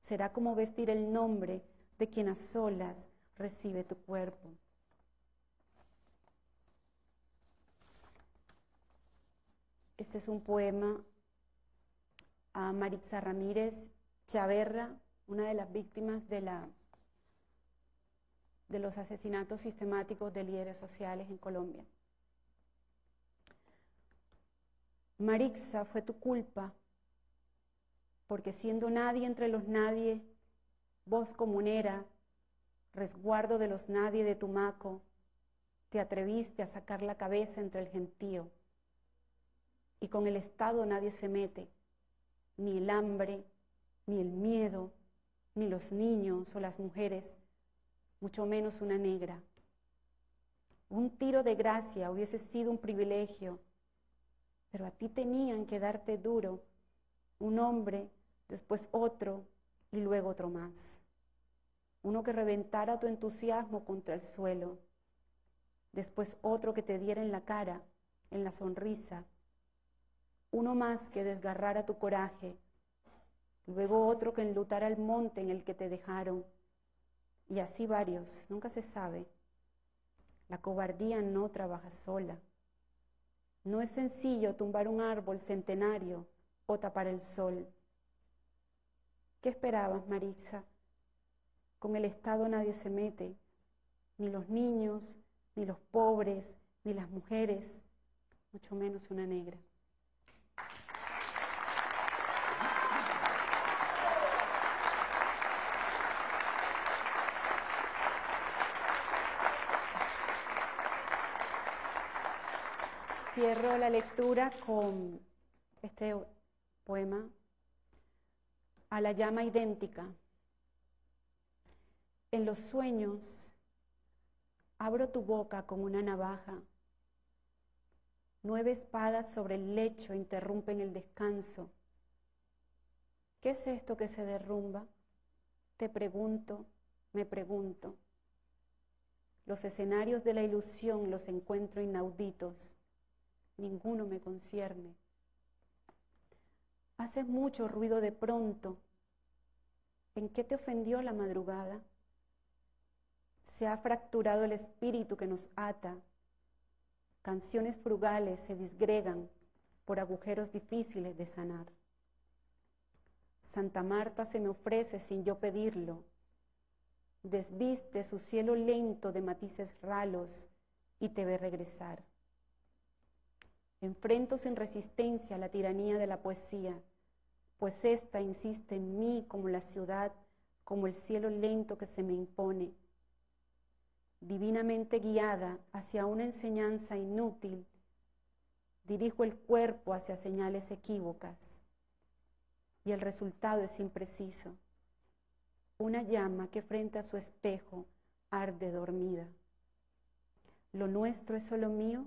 será como vestir el nombre de quien a solas recibe tu cuerpo. Este es un poema a Maritza Ramírez Chaverra, una de las víctimas de los asesinatos sistemáticos de líderes sociales en Colombia. Maritza, fue tu culpa, porque siendo nadie entre los nadie, voz comunera, resguardo de los nadie de Tumaco, te atreviste a sacar la cabeza entre el gentío. Y con el Estado nadie se mete, ni el hambre, ni el miedo, ni los niños o las mujeres, mucho menos una negra. Un tiro de gracia hubiese sido un privilegio, pero a ti tenían que darte duro, un hombre, después otro y luego otro más. Uno que reventara tu entusiasmo contra el suelo, después otro que te diera en la cara, en la sonrisa, uno más que desgarrara tu coraje, luego otro que enlutara el monte en el que te dejaron. Y así varios, nunca se sabe. La cobardía no trabaja sola. No es sencillo tumbar un árbol centenario o tapar el sol. ¿Qué esperabas, Maritza? Con el Estado nadie se mete, ni los niños, ni los pobres, ni las mujeres, mucho menos una negra. Cierro la lectura con este poema, A la llama idéntica. En los sueños abro tu boca con una navaja. 9 espadas sobre el lecho interrumpen el descanso. ¿Qué es esto que se derrumba? Te pregunto, me pregunto. Los escenarios de la ilusión los encuentro inauditos. Ninguno me concierne. Haces mucho ruido de pronto. ¿En qué te ofendió la madrugada? Se ha fracturado el espíritu que nos ata. Canciones frugales se disgregan por agujeros difíciles de sanar. Santa Marta se me ofrece sin yo pedirlo. Desviste su cielo lento de matices ralos y te ve regresar. Enfrento sin resistencia la tiranía de la poesía, pues ésta insiste en mí como la ciudad, como el cielo lento que se me impone. Divinamente guiada hacia una enseñanza inútil, dirijo el cuerpo hacia señales equívocas, y el resultado es impreciso. Una llama que frente a su espejo arde dormida. ¿Lo nuestro es solo mío?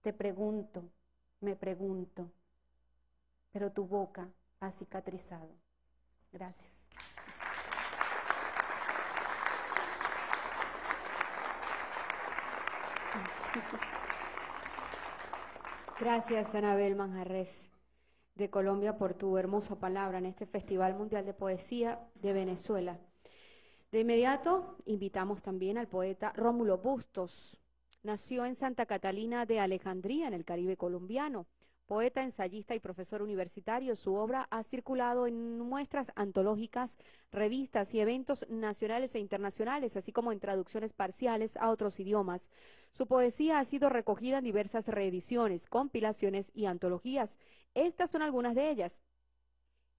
Te pregunto, me pregunto, pero tu boca ha cicatrizado. Gracias. Gracias, Anabel Manjarres, de Colombia, por tu hermosa palabra en este Festival Mundial de Poesía de Venezuela. De inmediato, invitamos también al poeta Rómulo Bustos. Nació en Santa Catalina de Alejandría, en el Caribe colombiano. Poeta, ensayista y profesor universitario, su obra ha circulado en muestras antológicas, revistas y eventos nacionales e internacionales, así como en traducciones parciales a otros idiomas. Su poesía ha sido recogida en diversas reediciones, compilaciones y antologías. Estas son algunas de ellas.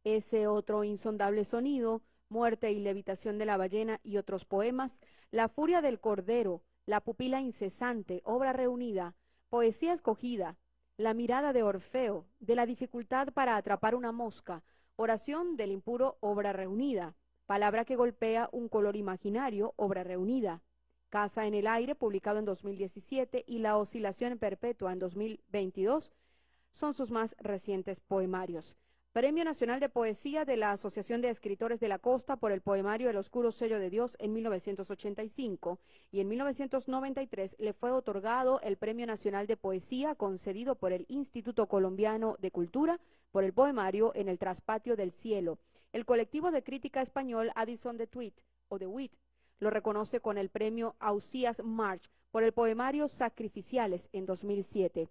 Ese otro insondable sonido, Muerte y levitación de la ballena y otros poemas, La furia del cordero, La pupila incesante, Obra reunida, Poesía escogida, La mirada de Orfeo, De la dificultad para atrapar una mosca, Oración del impuro, Obra reunida, Palabra que golpea un color imaginario, Obra reunida, Casa en el aire, publicado en 2017, y La oscilación perpetua en 2022, son sus más recientes poemarios. Premio Nacional de Poesía de la Asociación de Escritores de la Costa por el poemario El Oscuro Sello de Dios en 1985, y en 1993 le fue otorgado el Premio Nacional de Poesía concedido por el Instituto Colombiano de Cultura por el poemario En el Traspatio del Cielo. El colectivo de crítica español Addison de Wit lo reconoce con el Premio Ausias March por el poemario Sacrificiales en 2007.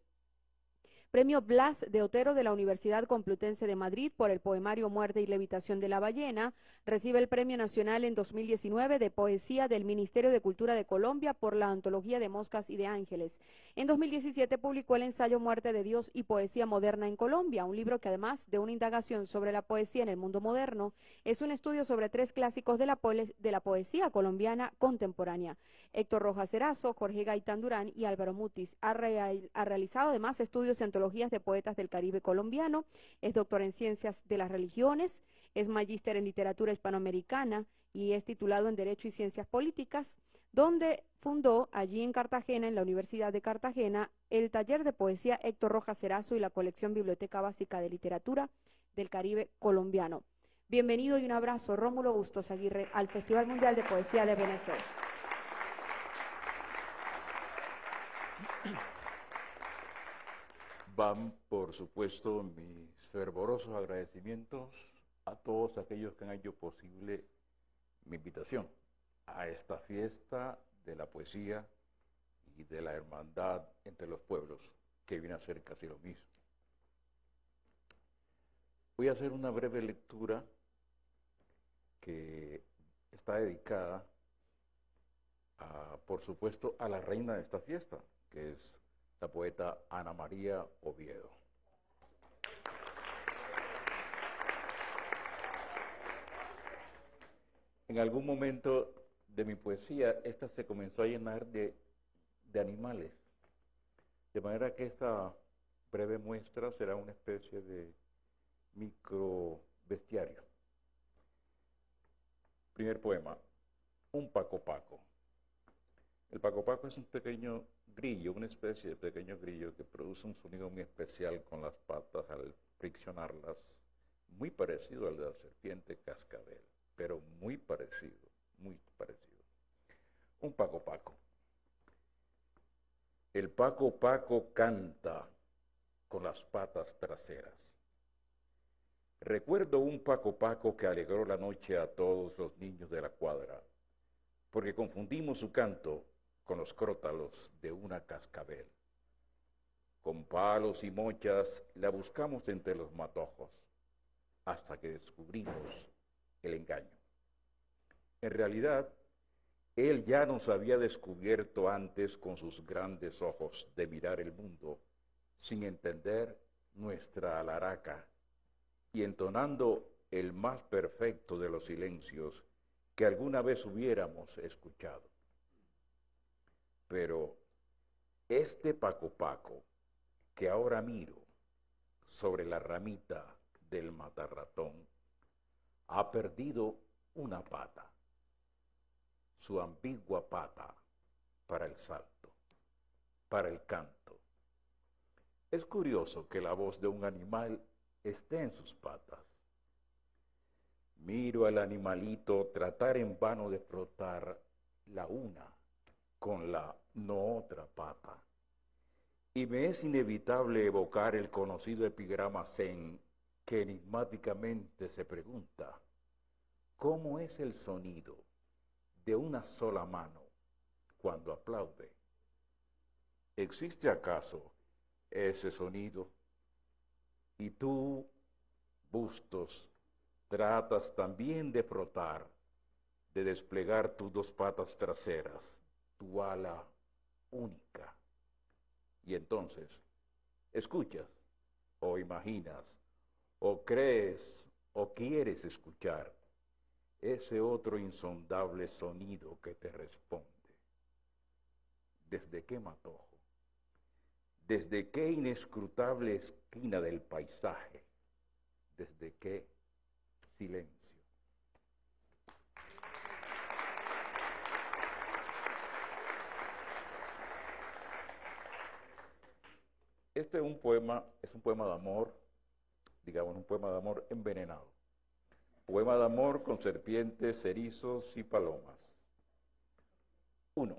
Premio Blas de Otero de la Universidad Complutense de Madrid por el poemario Muerte y levitación de la ballena. Recibe el Premio Nacional en 2019 de Poesía del Ministerio de Cultura de Colombia por la antología de Moscas y de Ángeles. En 2017 publicó el ensayo Muerte de Dios y Poesía Moderna en Colombia, un libro que además de una indagación sobre la poesía en el mundo moderno, es un estudio sobre tres clásicos de la poesía colombiana contemporánea. Héctor Rojas Erazo, Jorge Gaitán Durán y Álvaro Mutis. Ha realizado además estudios en de poetas del Caribe colombiano, es doctor en Ciencias de las Religiones, es magíster en Literatura Hispanoamericana y es titulado en Derecho y Ciencias Políticas, donde fundó allí en Cartagena, en la Universidad de Cartagena, el taller de poesía Héctor Rojas Erazo y la colección Biblioteca Básica de Literatura del Caribe colombiano. Bienvenido y un abrazo, Rómulo Bustos Aguirre, al Festival Mundial de Poesía de Venezuela. Van, por supuesto, mis fervorosos agradecimientos a todos aquellos que han hecho posible mi invitación a esta fiesta de la poesía y de la hermandad entre los pueblos, que viene a ser casi lo mismo. Voy a hacer una breve lectura que está dedicada, por supuesto, a la reina de esta fiesta, que es la poeta Ana María Oviedo. En algún momento de mi poesía, esta se comenzó a llenar de animales, de manera que esta breve muestra será una especie de micro bestiario. Primer poema, un paco paco. El paco paco es un pequeño grillo, una especie de pequeño grillo que produce un sonido muy especial con las patas al friccionarlas, muy parecido al de la serpiente cascabel, pero muy parecido, muy parecido. Un paco paco. El paco paco canta con las patas traseras. Recuerdo un paco paco que alegró la noche a todos los niños de la cuadra, porque confundimos su canto con los crótalos de una cascabel. Con palos y mochas la buscamos entre los matojos, hasta que descubrimos el engaño. En realidad, él ya nos había descubierto antes con sus grandes ojos de mirar el mundo, sin entender nuestra alaraca, y entonando el más perfecto de los silencios que alguna vez hubiéramos escuchado. Pero este paco paco que ahora miro sobre la ramita del matarratón ha perdido una pata, su ambigua pata para el salto, para el canto. Es curioso que la voz de un animal esté en sus patas. Miro al animalito tratar en vano de frotar la una con la no otra pata, y me es inevitable evocar el conocido epigrama zen que enigmáticamente se pregunta, ¿cómo es el sonido de una sola mano cuando aplaude? ¿Existe acaso ese sonido Y tú, bustos, tratas también de frotar, de desplegar tus dos patas traseras, tu ala única. Y entonces, escuchas, o imaginas, o crees, o quieres escuchar ese otro insondable sonido que te responde. ¿Desde qué matojo? ¿Desde qué inescrutable esquina del paisaje? ¿Desde qué silencio? Este es un poema de amor, digamos, un poema de amor envenenado. Poema de amor con serpientes, erizos y palomas. 1.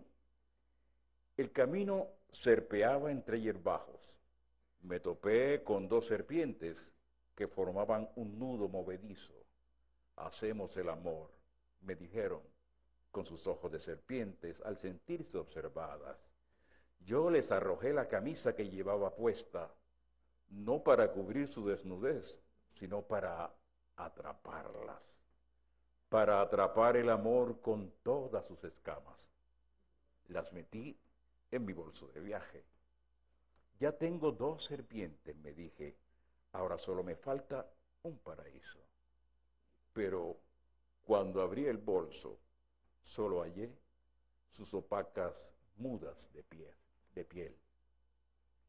El camino serpeaba entre hierbajos. Me topé con dos serpientes que formaban un nudo movedizo. Hacemos el amor, me dijeron, con sus ojos de serpientes al sentirse observadas. Yo les arrojé la camisa que llevaba puesta, no para cubrir su desnudez, sino para atraparlas, para atrapar el amor con todas sus escamas. Las metí en mi bolso de viaje. Ya tengo dos serpientes, me dije, ahora solo me falta un paraíso. Pero cuando abrí el bolso, solo hallé sus opacas mudas de piel.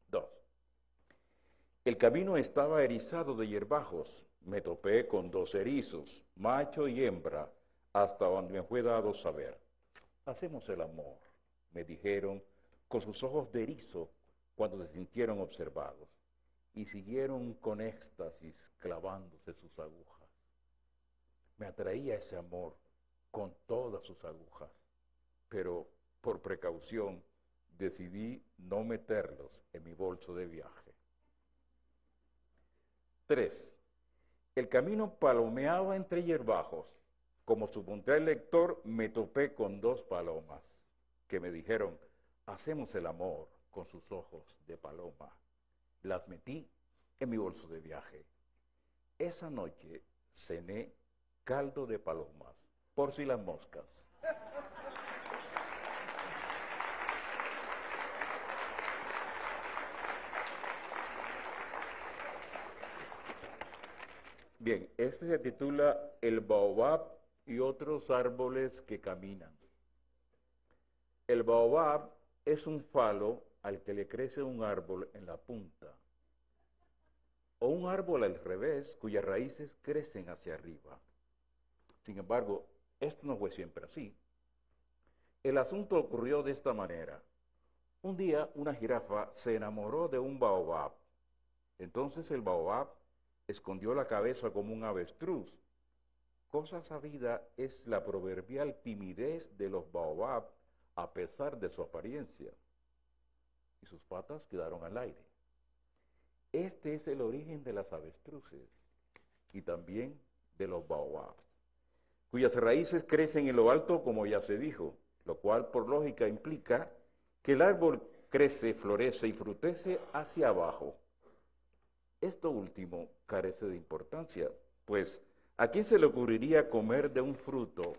2. El camino estaba erizado de hierbajos. Me topé con dos erizos, macho y hembra, hasta donde me fue dado saber. Hacemos el amor, me dijeron, con sus ojos de erizo cuando se sintieron observados, y siguieron con éxtasis clavándose sus agujas. Me atraía ese amor con todas sus agujas, pero por precaución decidí no meterlos en mi bolso de viaje. 3. El camino palomeaba entre hierbajos. Como suponía el lector, me topé con dos palomas que me dijeron, hacemos el amor con sus ojos de paloma. Las metí en mi bolso de viaje. Esa noche cené caldo de palomas, por si las moscas. 4. Bien, este se titula El baobab y otros árboles que caminan. El baobab es un falo al que le crece un árbol en la punta, o un árbol al revés cuyas raíces crecen hacia arriba. Sin embargo, esto no fue siempre así. El asunto ocurrió de esta manera. Un día una jirafa se enamoró de un baobab. Entonces el baobab escondió la cabeza como un avestruz. Cosa sabida es la proverbial timidez de los baobab a pesar de su apariencia. Y sus patas quedaron al aire. Este es el origen de las avestruces y también de los baobabs, cuyas raíces crecen en lo alto, como ya se dijo, lo cual por lógica implica que el árbol crece, florece y frutece hacia abajo. Esto último carece de importancia, pues ¿a quién se le ocurriría comer de un fruto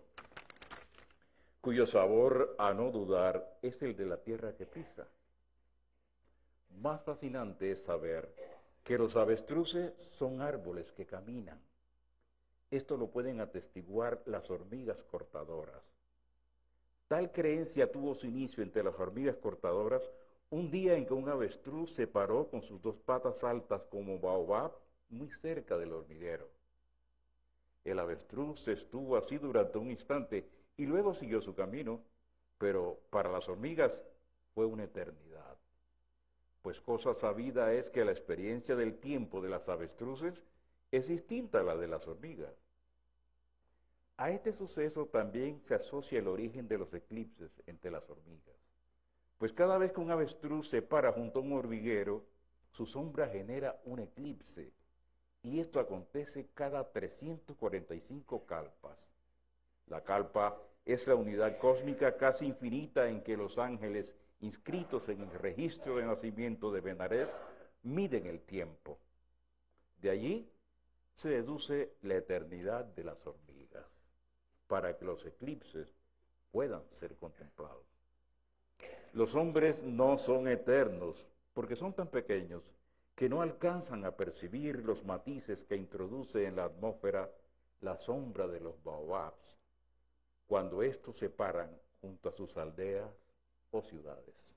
cuyo sabor, a no dudar, es el de la tierra que pisa? Más fascinante es saber que los avestruces son árboles que caminan. Esto lo pueden atestiguar las hormigas cortadoras. Tal creencia tuvo su inicio entre las hormigas cortadoras un día en que un avestruz se paró con sus dos patas altas como baobab muy cerca del hormiguero. El avestruz estuvo así durante un instante y luego siguió su camino, pero para las hormigas fue una eternidad. Pues cosa sabida es que la experiencia del tiempo de las avestruces es distinta a la de las hormigas. A este suceso también se asocia el origen de los eclipses entre las hormigas. Pues cada vez que un avestruz se para junto a un hormiguero, su sombra genera un eclipse, y esto acontece cada 345 calpas. La calpa es la unidad cósmica casi infinita en que los ángeles, inscritos en el registro de nacimiento de Benarés, miden el tiempo. De allí se deduce la eternidad de las hormigas, para que los eclipses puedan ser contemplados. Los hombres no son eternos, porque son tan pequeños que no alcanzan a percibir los matices que introduce en la atmósfera la sombra de los baobabs, cuando estos se paran junto a sus aldeas o ciudades.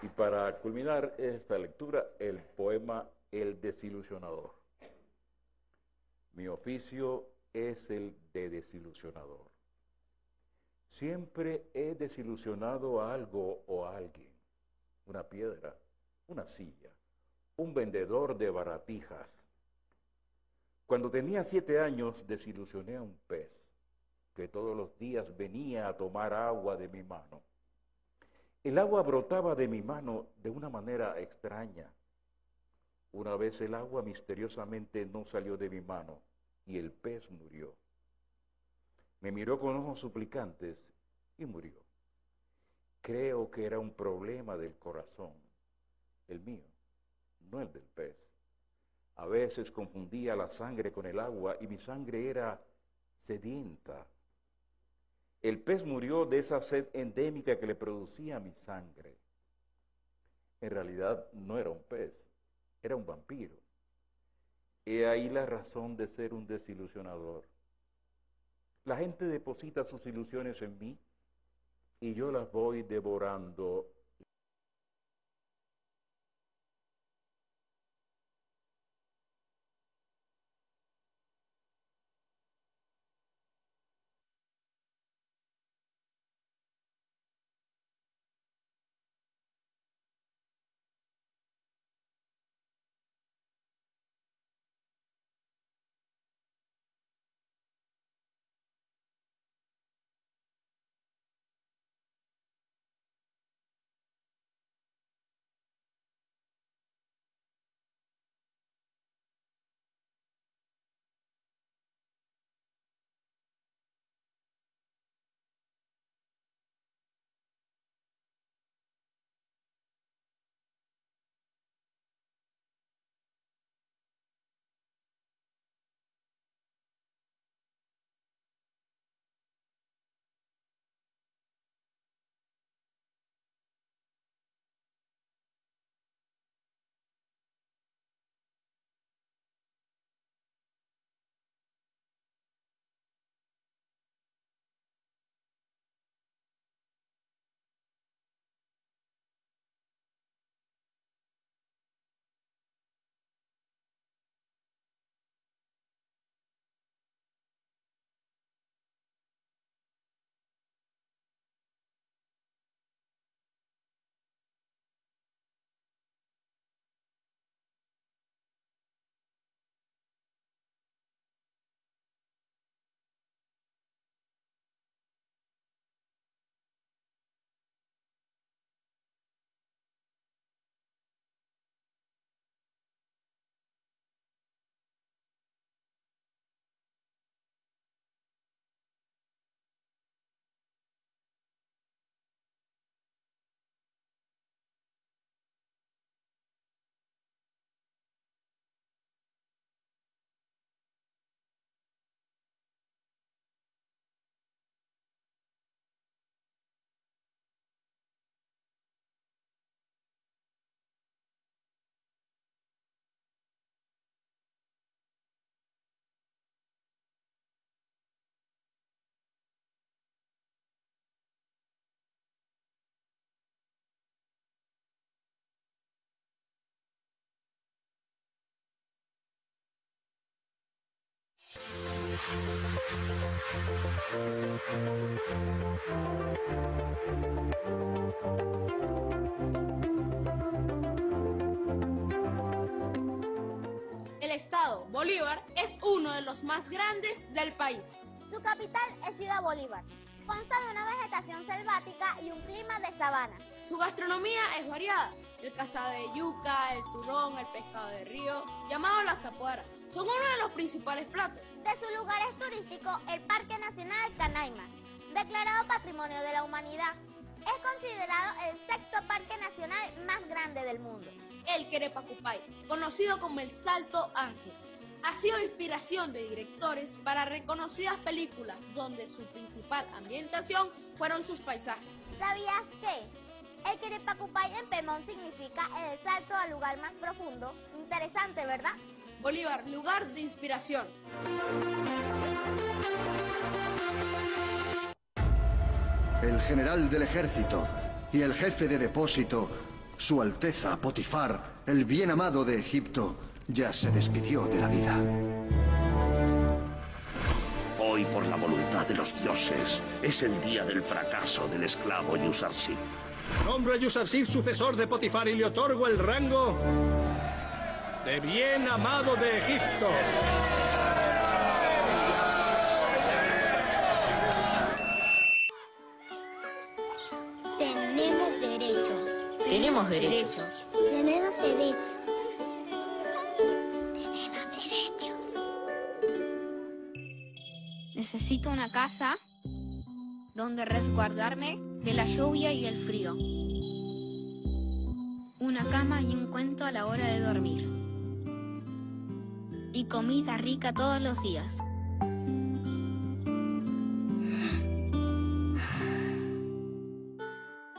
Y para culminar esta lectura, el poema El Desilusionador. Mi oficio es el de desilusionador. Siempre he desilusionado a algo o a alguien, una piedra, una silla, un vendedor de baratijas. Cuando tenía 7 años desilusioné a un pez que todos los días venía a tomar agua de mi mano. El agua brotaba de mi mano de una manera extraña. Una vez el agua misteriosamente no salió de mi mano y el pez murió. Me miró con ojos suplicantes y murió. Creo que era un problema del corazón, el mío, no el del pez. A veces confundía la sangre con el agua y mi sangre era sedienta. El pez murió de esa sed endémica que le producía mi sangre. En realidad no era un pez, era un vampiro. He ahí la razón de ser un desilusionador. La gente deposita sus ilusiones en mí y yo las voy devorando. El estado Bolívar es uno de los más grandes del país. Su capital es Ciudad Bolívar. Consta de una vegetación selvática y un clima de sabana. Su gastronomía es variada. El cazado de yuca, el turrón, el pescado de río, llamado la zapuara, son uno de los principales platos. De su lugar es turístico el Parque Nacional Canaima, declarado Patrimonio de la Humanidad. Es considerado el sexto parque nacional más grande del mundo. El Querepacupay, conocido como el Salto Ángel, ha sido inspiración de directores para reconocidas películas donde su principal ambientación fueron sus paisajes. ¿Sabías que el Querepacupay en Pemón significa el salto al lugar más profundo? Interesante, ¿verdad? Bolívar, lugar de inspiración. El general del ejército y el jefe de depósito, Su Alteza Potifar, el bien amado de Egipto, ya se despidió de la vida. Hoy, por la voluntad de los dioses, es el día del fracaso del esclavo Yusarsif. Nombro a Yusarsif sucesor de Potifar y le otorgo el rango de bien amado de Egipto. Tenemos derechos. Tenemos derechos. Tenemos derechos. Necesito una casa donde resguardarme de la lluvia y el frío. Una cama y un cuento a la hora de dormir. Y comida rica todos los días.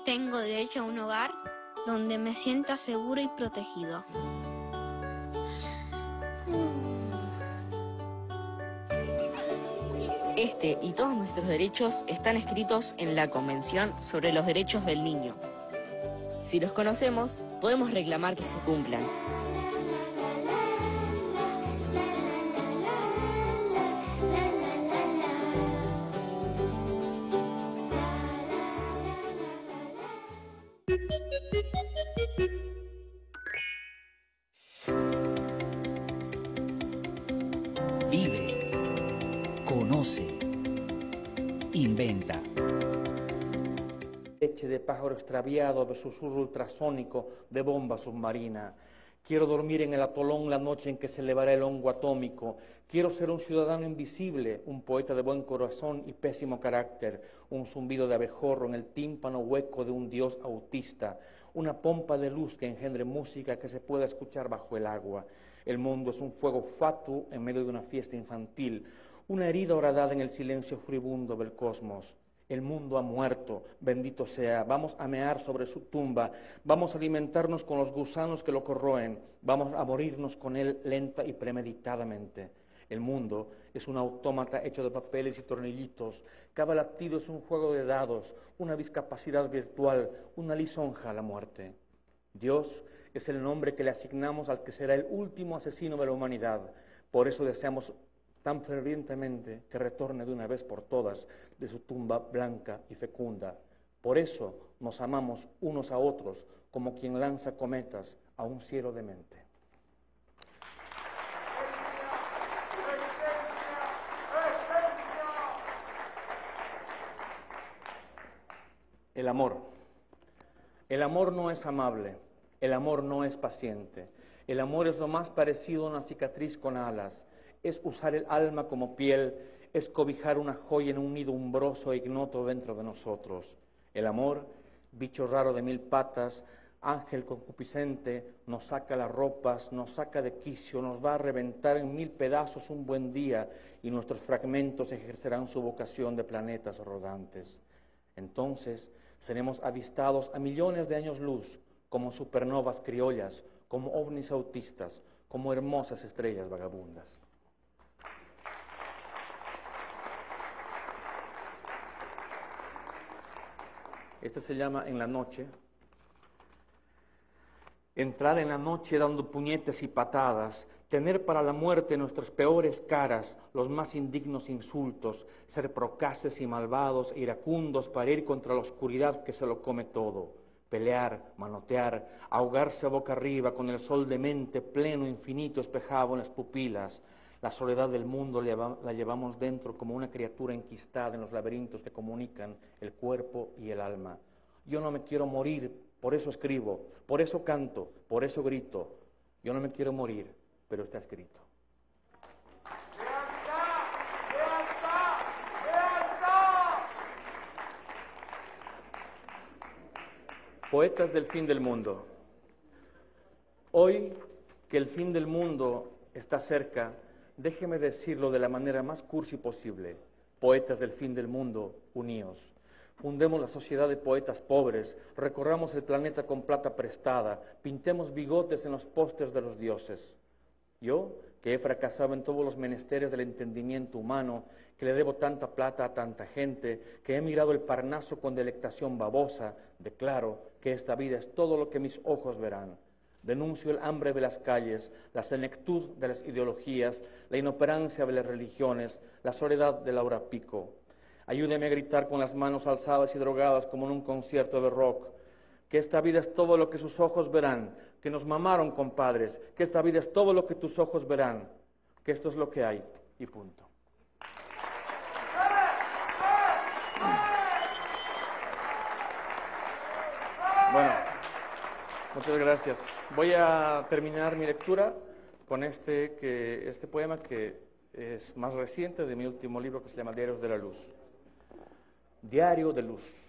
Tengo derecho a un hogar donde me sienta seguro y protegido. Este y todos nuestros derechos están escritos en la Convención sobre los Derechos del Niño. Si los conocemos, podemos reclamar que se cumplan. Pájaro extraviado de susurro ultrasónico de bomba submarina. Quiero dormir en el atolón la noche en que se elevará el hongo atómico. Quiero ser un ciudadano invisible, un poeta de buen corazón y pésimo carácter, un zumbido de abejorro en el tímpano hueco de un dios autista, una pompa de luz que engendre música que se pueda escuchar bajo el agua. El mundo es un fuego fatuo en medio de una fiesta infantil, una herida horadada en el silencio furibundo del cosmos. El mundo ha muerto, bendito sea, vamos a mear sobre su tumba, vamos a alimentarnos con los gusanos que lo corroen, vamos a morirnos con él lenta y premeditadamente. El mundo es un autómata hecho de papeles y tornillitos, cada latido es un juego de dados, una discapacidad virtual, una lisonja a la muerte. Dios es el nombre que le asignamos al que será el último asesino de la humanidad, por eso deseamos tan fervientemente que retorne de una vez por todas de su tumba blanca y fecunda. Por eso nos amamos unos a otros como quien lanza cometas a un cielo demente. El amor. El amor no es amable, el amor no es paciente. El amor es lo más parecido a una cicatriz con alas. Es usar el alma como piel, es cobijar una joya en un nido umbroso e ignoto dentro de nosotros. El amor, bicho raro de mil patas, ángel concupiscente, nos saca las ropas, nos saca de quicio, nos va a reventar en mil pedazos un buen día y nuestros fragmentos ejercerán su vocación de planetas rodantes. Entonces seremos avistados a millones de años luz, como supernovas criollas, como ovnis autistas, como hermosas estrellas vagabundas. Este se llama En la noche. Entrar en la noche dando puñetes y patadas, tener para la muerte nuestras peores caras, los más indignos insultos, ser procaces y malvados e iracundos para ir contra la oscuridad que se lo come todo, pelear, manotear, ahogarse boca arriba con el sol demente pleno, infinito, espejado en las pupilas. La soledad del mundo la llevamos dentro como una criatura enquistada en los laberintos que comunican el cuerpo y el alma. Yo no me quiero morir, por eso escribo, por eso canto, por eso grito. Yo no me quiero morir, pero está escrito. ¡Lealtad! ¡Lealtad! Poetas del fin del mundo. Hoy que el fin del mundo está cerca, déjeme decirlo de la manera más cursi posible. Poetas del fin del mundo, uníos. Fundemos la sociedad de poetas pobres, recorramos el planeta con plata prestada, pintemos bigotes en los pósters de los dioses. Yo, que he fracasado en todos los menesteres del entendimiento humano, que le debo tanta plata a tanta gente, que he mirado el Parnaso con delectación babosa, declaro que esta vida es todo lo que mis ojos verán. Denuncio el hambre de las calles, la senectud de las ideologías, la inoperancia de las religiones, la soledad de la hora pico. Ayúdeme a gritar con las manos alzadas y drogadas como en un concierto de rock. Que esta vida es todo lo que sus ojos verán, que nos mamaron, compadres, que esta vida es todo lo que tus ojos verán, que esto es lo que hay, y punto. Bueno, muchas gracias. Voy a terminar mi lectura con este poema que es más reciente de mi último libro, que se llama Diarios de la Luz. Diario de Luz.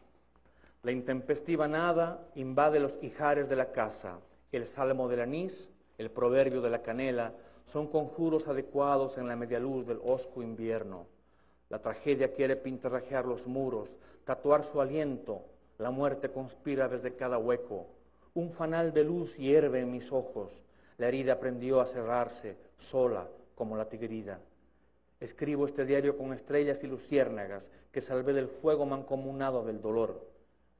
La intempestiva nada invade los ijares de la casa. El salmo del anís, el proverbio de la canela, son conjuros adecuados en la media luz del hosco invierno. La tragedia quiere pintarrajear los muros, tatuar su aliento. La muerte conspira desde cada hueco. Un fanal de luz hierve en mis ojos. La herida aprendió a cerrarse, sola como la tigrida. Escribo este diario con estrellas y luciérnagas que salvé del fuego mancomunado del dolor.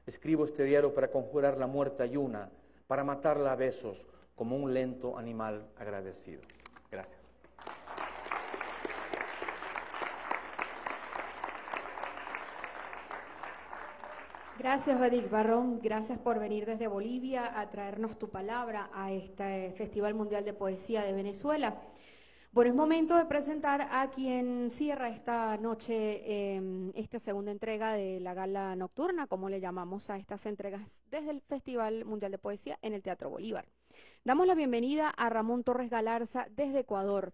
Escribo este diario para conjurar la muerte ayuna, para matarla a besos, como un lento animal agradecido. Gracias. Gracias, Vadik Barrón. Gracias por venir desde Bolivia a traernos tu palabra a este Festival Mundial de Poesía de Venezuela. Bueno, es momento de presentar a quien cierra esta noche esta segunda entrega de la gala nocturna, como le llamamos a estas entregas desde el Festival Mundial de Poesía en el Teatro Bolívar. Damos la bienvenida a Ramón Torres Galarza desde Ecuador,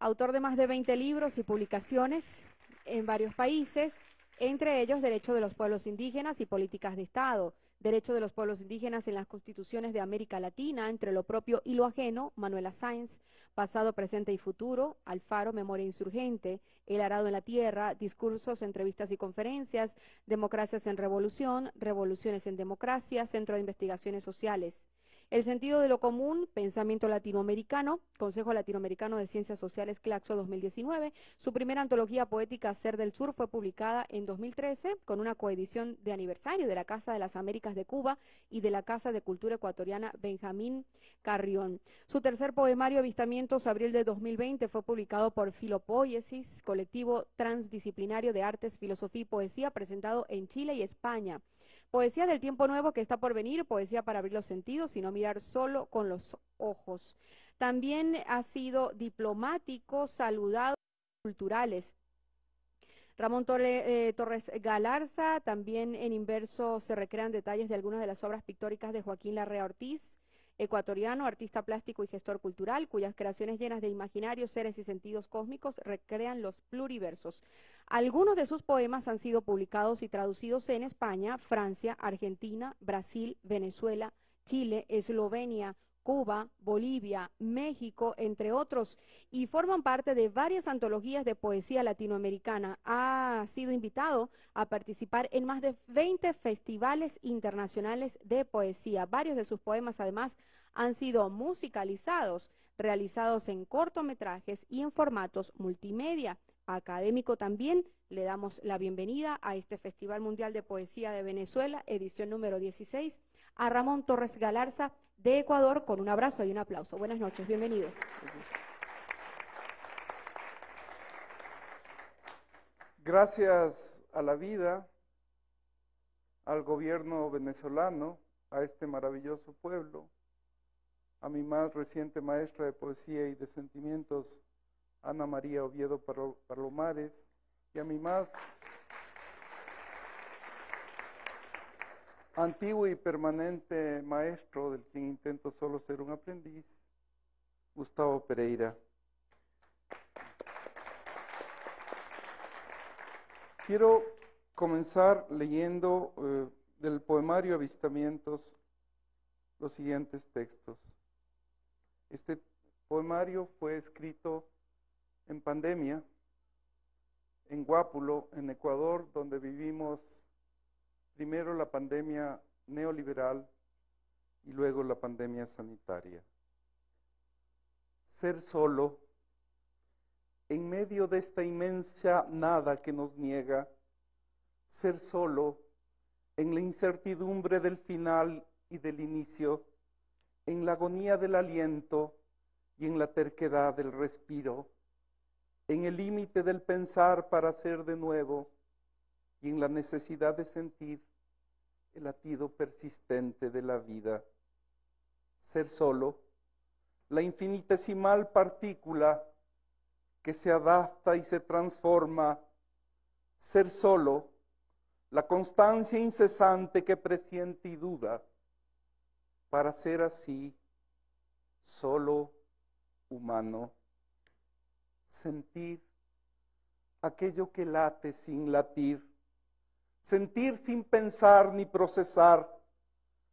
autor de más de 20 libros y publicaciones en varios países, entre ellos Derecho de los Pueblos Indígenas y Políticas de Estado, Derecho de los Pueblos Indígenas en las Constituciones de América Latina, Entre lo Propio y lo Ajeno, Manuela Sáenz, Pasado, Presente y Futuro, Alfaro, Memoria Insurgente, El Arado en la Tierra, Discursos, Entrevistas y Conferencias, Democracias en Revolución, Revoluciones en Democracia, Centro de Investigaciones Sociales, El Sentido de lo Común, Pensamiento Latinoamericano, Consejo Latinoamericano de Ciencias Sociales, Claxo 2019. Su primera antología poética, Ser del Sur, fue publicada en 2013 con una coedición de aniversario de la Casa de las Américas de Cuba y de la Casa de Cultura Ecuatoriana Benjamín Carrión. Su tercer poemario, Avistamientos, abril de 2020, fue publicado por Filopoiesis, colectivo transdisciplinario de artes, filosofía y poesía, presentado en Chile y España. Poesía del tiempo nuevo que está por venir, poesía para abrir los sentidos y no mirar solo con los ojos. También ha sido diplomático, saludado, culturales. Ramón Torres Galarza, también en Inverso se recrean detalles de algunas de las obras pictóricas de Joaquín Larrea Ortiz, ecuatoriano, artista plástico y gestor cultural, cuyas creaciones llenas de imaginarios, seres y sentidos cósmicos recrean los pluriversos. Algunos de sus poemas han sido publicados y traducidos en España, Francia, Argentina, Brasil, Venezuela, Chile, Eslovenia, Cuba, Bolivia, México, entre otros, y forman parte de varias antologías de poesía latinoamericana. Ha sido invitado a participar en más de 20 festivales internacionales de poesía. Varios de sus poemas, además, han sido musicalizados, realizados en cortometrajes y en formatos multimedia. Académico también, le damos la bienvenida a este Festival Mundial de Poesía de Venezuela, edición número 16, a Ramón Torres Galarza de Ecuador, con un abrazo y un aplauso. Buenas noches, bienvenido. Gracias a la vida, al gobierno venezolano, a este maravilloso pueblo, a mi más reciente maestra de poesía y de sentimientos, Ana María Oviedo Palomares, y a mi más antiguo y permanente maestro, del quien intento solo ser un aprendiz, Gustavo Pereira. Quiero comenzar leyendo del poemario Avistamientos los siguientes textos. Este poemario fue escrito en pandemia, en Guápulo, en Ecuador, donde vivimos primero la pandemia neoliberal y luego la pandemia sanitaria. Ser solo, en medio de esta inmensa nada que nos niega, ser solo, en la incertidumbre del final y del inicio, en la agonía del aliento y en la terquedad del respiro, en el límite del pensar para ser de nuevo y en la necesidad de sentir el latido persistente de la vida. Ser solo, la infinitesimal partícula que se adapta y se transforma. Ser solo, la constancia incesante que presiente y duda. Para ser así, solo humano. Sentir aquello que late sin latir. Sentir sin pensar ni procesar.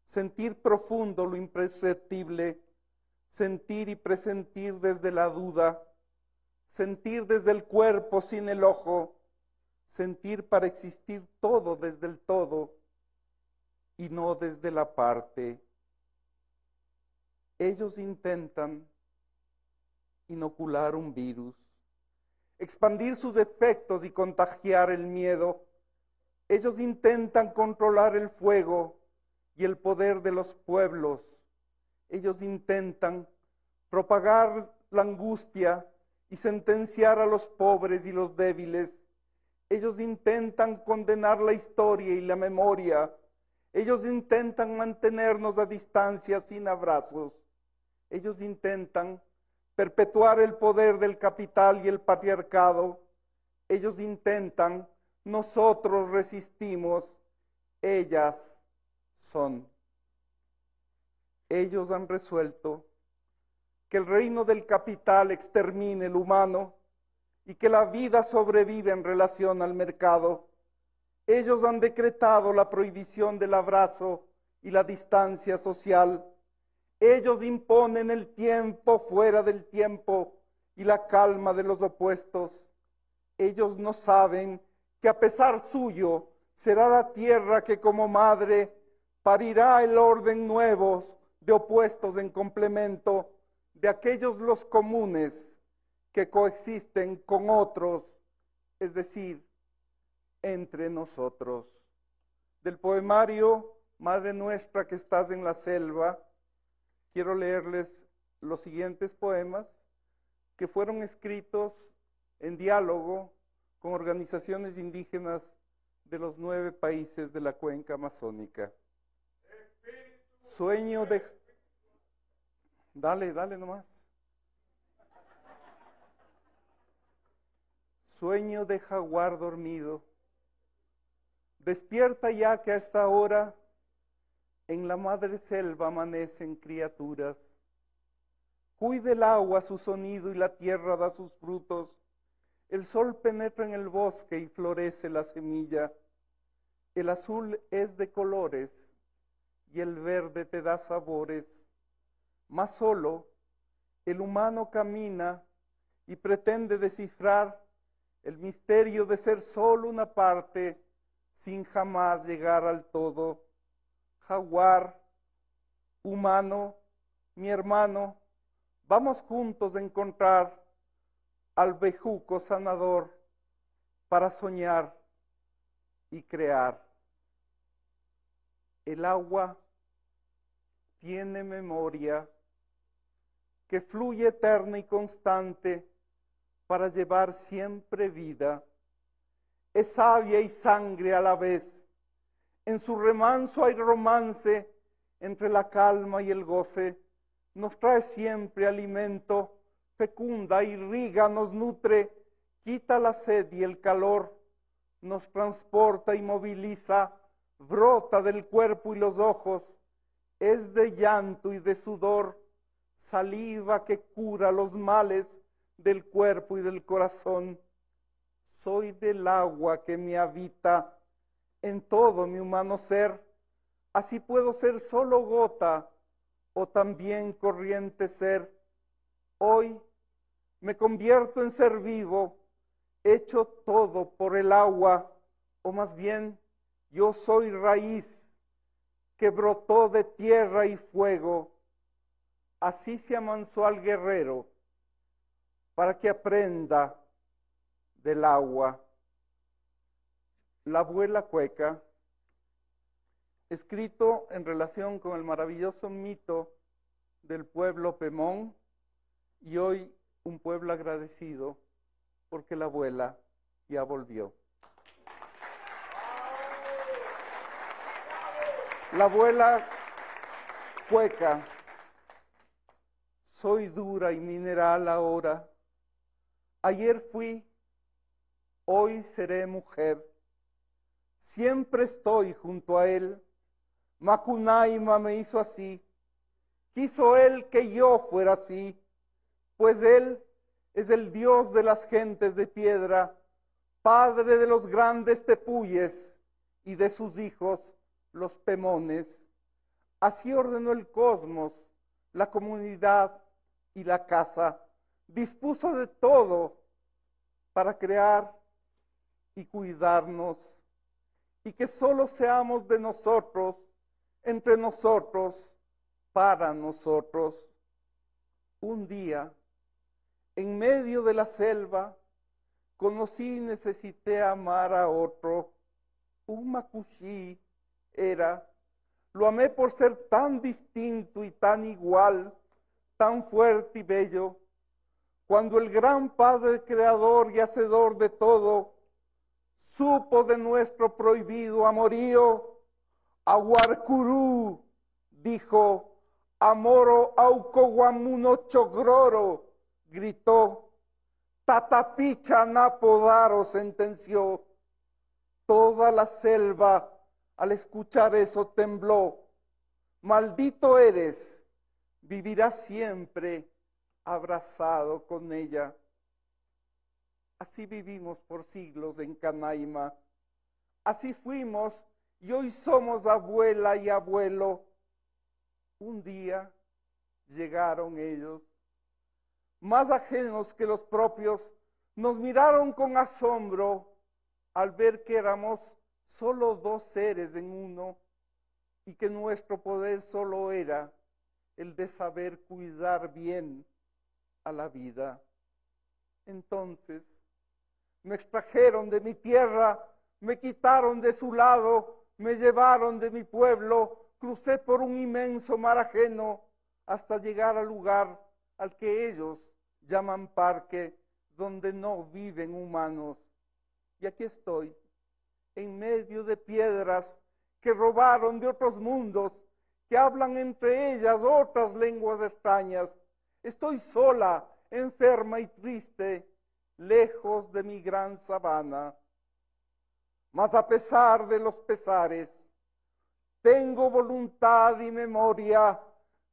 Sentir profundo lo imperceptible. Sentir y presentir desde la duda. Sentir desde el cuerpo sin el ojo. Sentir para existir todo desde el todo y no desde la parte. Ellos intentan inocular un virus, expandir sus efectos y contagiar el miedo. Ellos intentan controlar el fuego y el poder de los pueblos. Ellos intentan propagar la angustia y sentenciar a los pobres y los débiles. Ellos intentan condenar la historia y la memoria. Ellos intentan mantenernos a distancia sin abrazos. Ellos intentan perpetuar el poder del capital y el patriarcado. Ellos intentan, nosotros resistimos, ellas son. Ellos han resuelto que el reino del capital extermine el humano y que la vida sobrevive en relación al mercado. Ellos han decretado la prohibición del abrazo y la distancia social. Ellos imponen el tiempo fuera del tiempo y la calma de los opuestos. Ellos no saben que a pesar suyo será la tierra que como madre parirá el orden nuevo de opuestos en complemento de aquellos los comunes que coexisten con otros, es decir, entre nosotros. Del poemario Madre Nuestra que estás en la selva, quiero leerles los siguientes poemas que fueron escritos en diálogo con organizaciones indígenas de los 9 países de la cuenca amazónica. Sueño de... Dale nomás. Sueño de jaguar dormido, despierta ya que a esta hora en la madre selva amanecen criaturas. Cuide el agua su sonido y la tierra da sus frutos. El sol penetra en el bosque y florece la semilla. El azul es de colores y el verde te da sabores. Mas solo el humano camina y pretende descifrar el misterio de ser solo una parte, sin jamás llegar al todo. Jaguar, humano, mi hermano, vamos juntos a encontrar al bejuco sanador para soñar y crear. El agua tiene memoria que fluye eterna y constante, para llevar siempre vida, es savia y sangre a la vez. En su remanso hay romance, entre la calma y el goce, nos trae siempre alimento, fecunda, irriga, nos nutre, quita la sed y el calor, nos transporta y moviliza, brota del cuerpo y los ojos, es de llanto y de sudor, saliva que cura los males, del cuerpo y del corazón. Soy del agua que me habita en todo mi humano ser, así puedo ser solo gota o también corriente ser. Hoy me convierto en ser vivo, hecho todo por el agua, o más bien yo soy raíz que brotó de tierra y fuego. Así se amansó al guerrero para que aprenda del agua. La abuela cueca, escrito en relación con el maravilloso mito del pueblo Pemón, y hoy un pueblo agradecido porque la abuela ya volvió. La abuela cueca. Soy dura y mineral ahora. Ayer fui, hoy seré mujer. Siempre estoy junto a él. Macunaima me hizo así. Quiso él que yo fuera así, pues él es el Dios de las gentes de piedra, padre de los grandes tepuyes y de sus hijos, los pemones. Así ordenó el cosmos, la comunidad y la casa. Dispuso de todo para crear y cuidarnos, y que solo seamos de nosotros, entre nosotros, para nosotros. Un día, en medio de la selva, conocí y necesité amar a otro. Un macuxí era, lo amé por ser tan distinto y tan igual, tan fuerte y bello. Cuando el gran Padre Creador y Hacedor de todo supo de nuestro prohibido amorío, Aguarcurú dijo, Amoro Aucoguamuno Chogroro, gritó, Tatapicha Napodaro sentenció. Toda la selva al escuchar eso tembló. Maldito eres, vivirás siempre abrazado con ella. Así vivimos por siglos en Canaima. Así fuimos y hoy somos abuela y abuelo. Un día llegaron ellos, más ajenos que los propios, nos miraron con asombro al ver que éramos solo dos seres en uno y que nuestro poder solo era el de saber cuidar bien a la vida. Entonces me extrajeron de mi tierra, me quitaron de su lado, me llevaron de mi pueblo, crucé por un inmenso mar ajeno hasta llegar al lugar al que ellos llaman parque, donde no viven humanos. Y aquí estoy, en medio de piedras que robaron de otros mundos, que hablan entre ellas otras lenguas extrañas. Estoy sola, enferma y triste, lejos de mi gran sabana. Mas a pesar de los pesares, tengo voluntad y memoria.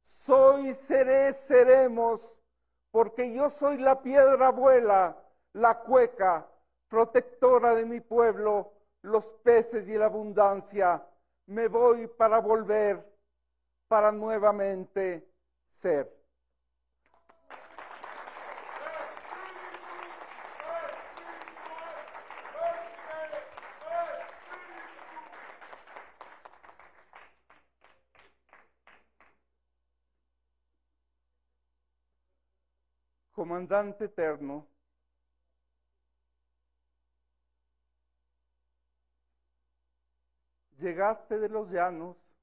Soy, seré, seremos, porque yo soy la piedra abuela, la cueca, protectora de mi pueblo, los peces y la abundancia. Me voy para volver, para nuevamente ser. Comandante eterno, llegaste de los llanos,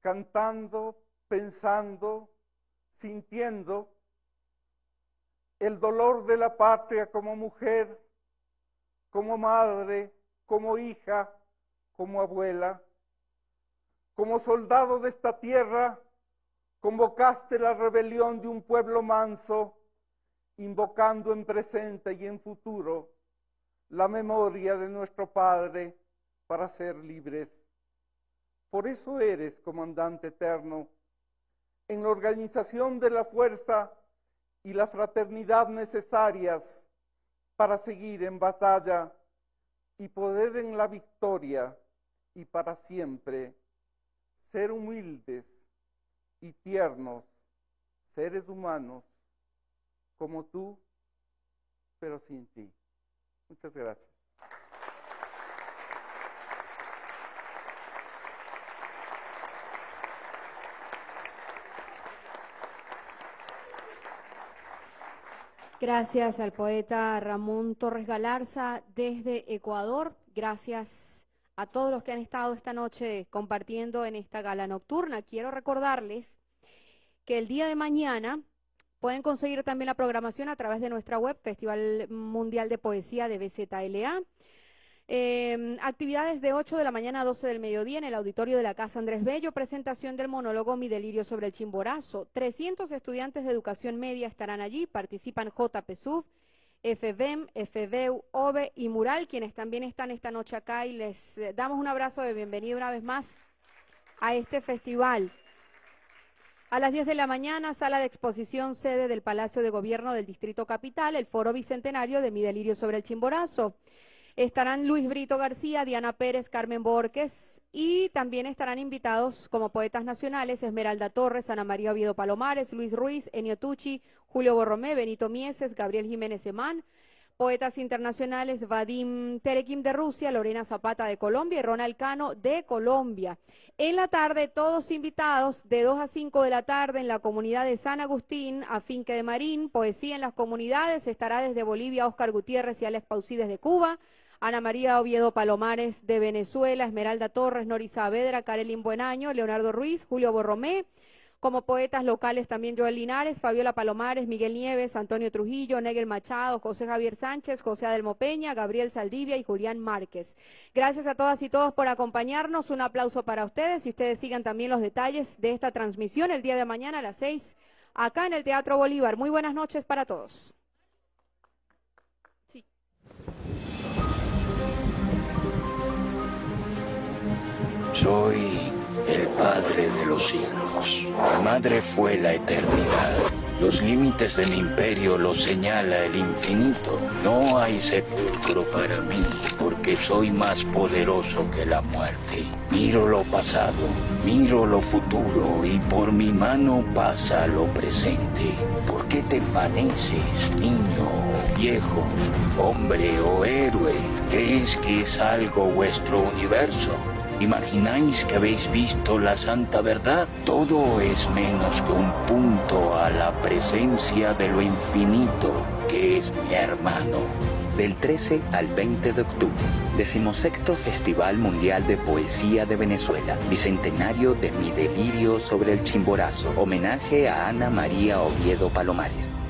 cantando, pensando, sintiendo el dolor de la patria como mujer, como madre, como hija, como abuela. Como soldado de esta tierra, convocaste la rebelión de un pueblo manso, invocando en presente y en futuro la memoria de nuestro padre para ser libres. Por eso eres, comandante eterno, en la organización de la fuerza y la fraternidad necesarias para seguir en batalla y poder en la victoria y para siempre, ser humildes y tiernos, seres humanos, como tú, pero sin ti. Muchas gracias. Gracias al poeta Ramón Torres Galarza desde Ecuador. Gracias a todos los que han estado esta noche compartiendo en esta gala nocturna. Quiero recordarles que el día de mañana pueden conseguir también la programación a través de nuestra web, Festival Mundial de Poesía de BZLA. Actividades de 8 de la mañana a 12 del mediodía en el auditorio de la Casa Andrés Bello, presentación del monólogo Mi Delirio sobre el Chimborazo. 300 estudiantes de educación media estarán allí, participan JPSUV, FBEM, FBEU, OVE y Mural, quienes también están esta noche acá, y les damos un abrazo de bienvenida una vez más a este festival. A las 10 de la mañana, sala de exposición, sede del Palacio de Gobierno del Distrito Capital, el Foro Bicentenario de Mi Delirio sobre el Chimborazo. Estarán Luis Brito García, Diana Pérez, Carmen Borges, y también estarán invitados como poetas nacionales Esmeralda Torres, Ana María Oviedo Palomares, Luis Ruiz, Ennio Tucci, Julio Borromé, Benito Mieses, Gabriel Jiménez Emán. Poetas internacionales Vadim Terekim de Rusia, Lorena Zapata de Colombia y Ronald Cano de Colombia. En la tarde, todos invitados de 2 a 5 de la tarde en la comunidad de San Agustín, Afinque de Marín. Poesía en las comunidades estará desde Bolivia Óscar Gutiérrez y Alex Pausí desde Cuba, Ana María Oviedo Palomares de Venezuela, Esmeralda Torres, Nori Saavedra, Karelin Buenaño, Leonardo Ruiz, Julio Borromé. Como poetas locales también Joel Linares, Fabiola Palomares, Miguel Nieves, Antonio Trujillo, Nigel Machado, José Javier Sánchez, José Adelmo Peña, Gabriel Saldivia y Julián Márquez. Gracias a todas y todos por acompañarnos. Un aplauso para ustedes, y ustedes sigan también los detalles de esta transmisión el día de mañana a las 6, acá en el Teatro Bolívar. Muy buenas noches para todos. Sí. Soy el padre de los signos. La madre fue la eternidad. Los límites del imperio los señala el infinito. No hay sepulcro para mí, porque soy más poderoso que la muerte. Miro lo pasado, miro lo futuro, y por mi mano pasa lo presente. ¿Por qué te envaneces, niño, viejo, hombre o héroe? ¿Crees que es algo vuestro universo? ¿Imagináis que habéis visto la santa verdad? Todo es menos que un punto a la presencia de lo infinito, que es mi hermano. Del 13 al 20 de octubre, 16º Festival Mundial de Poesía de Venezuela, bicentenario de Mi Delirio sobre el Chimborazo, homenaje a Ana María Oviedo Palomares.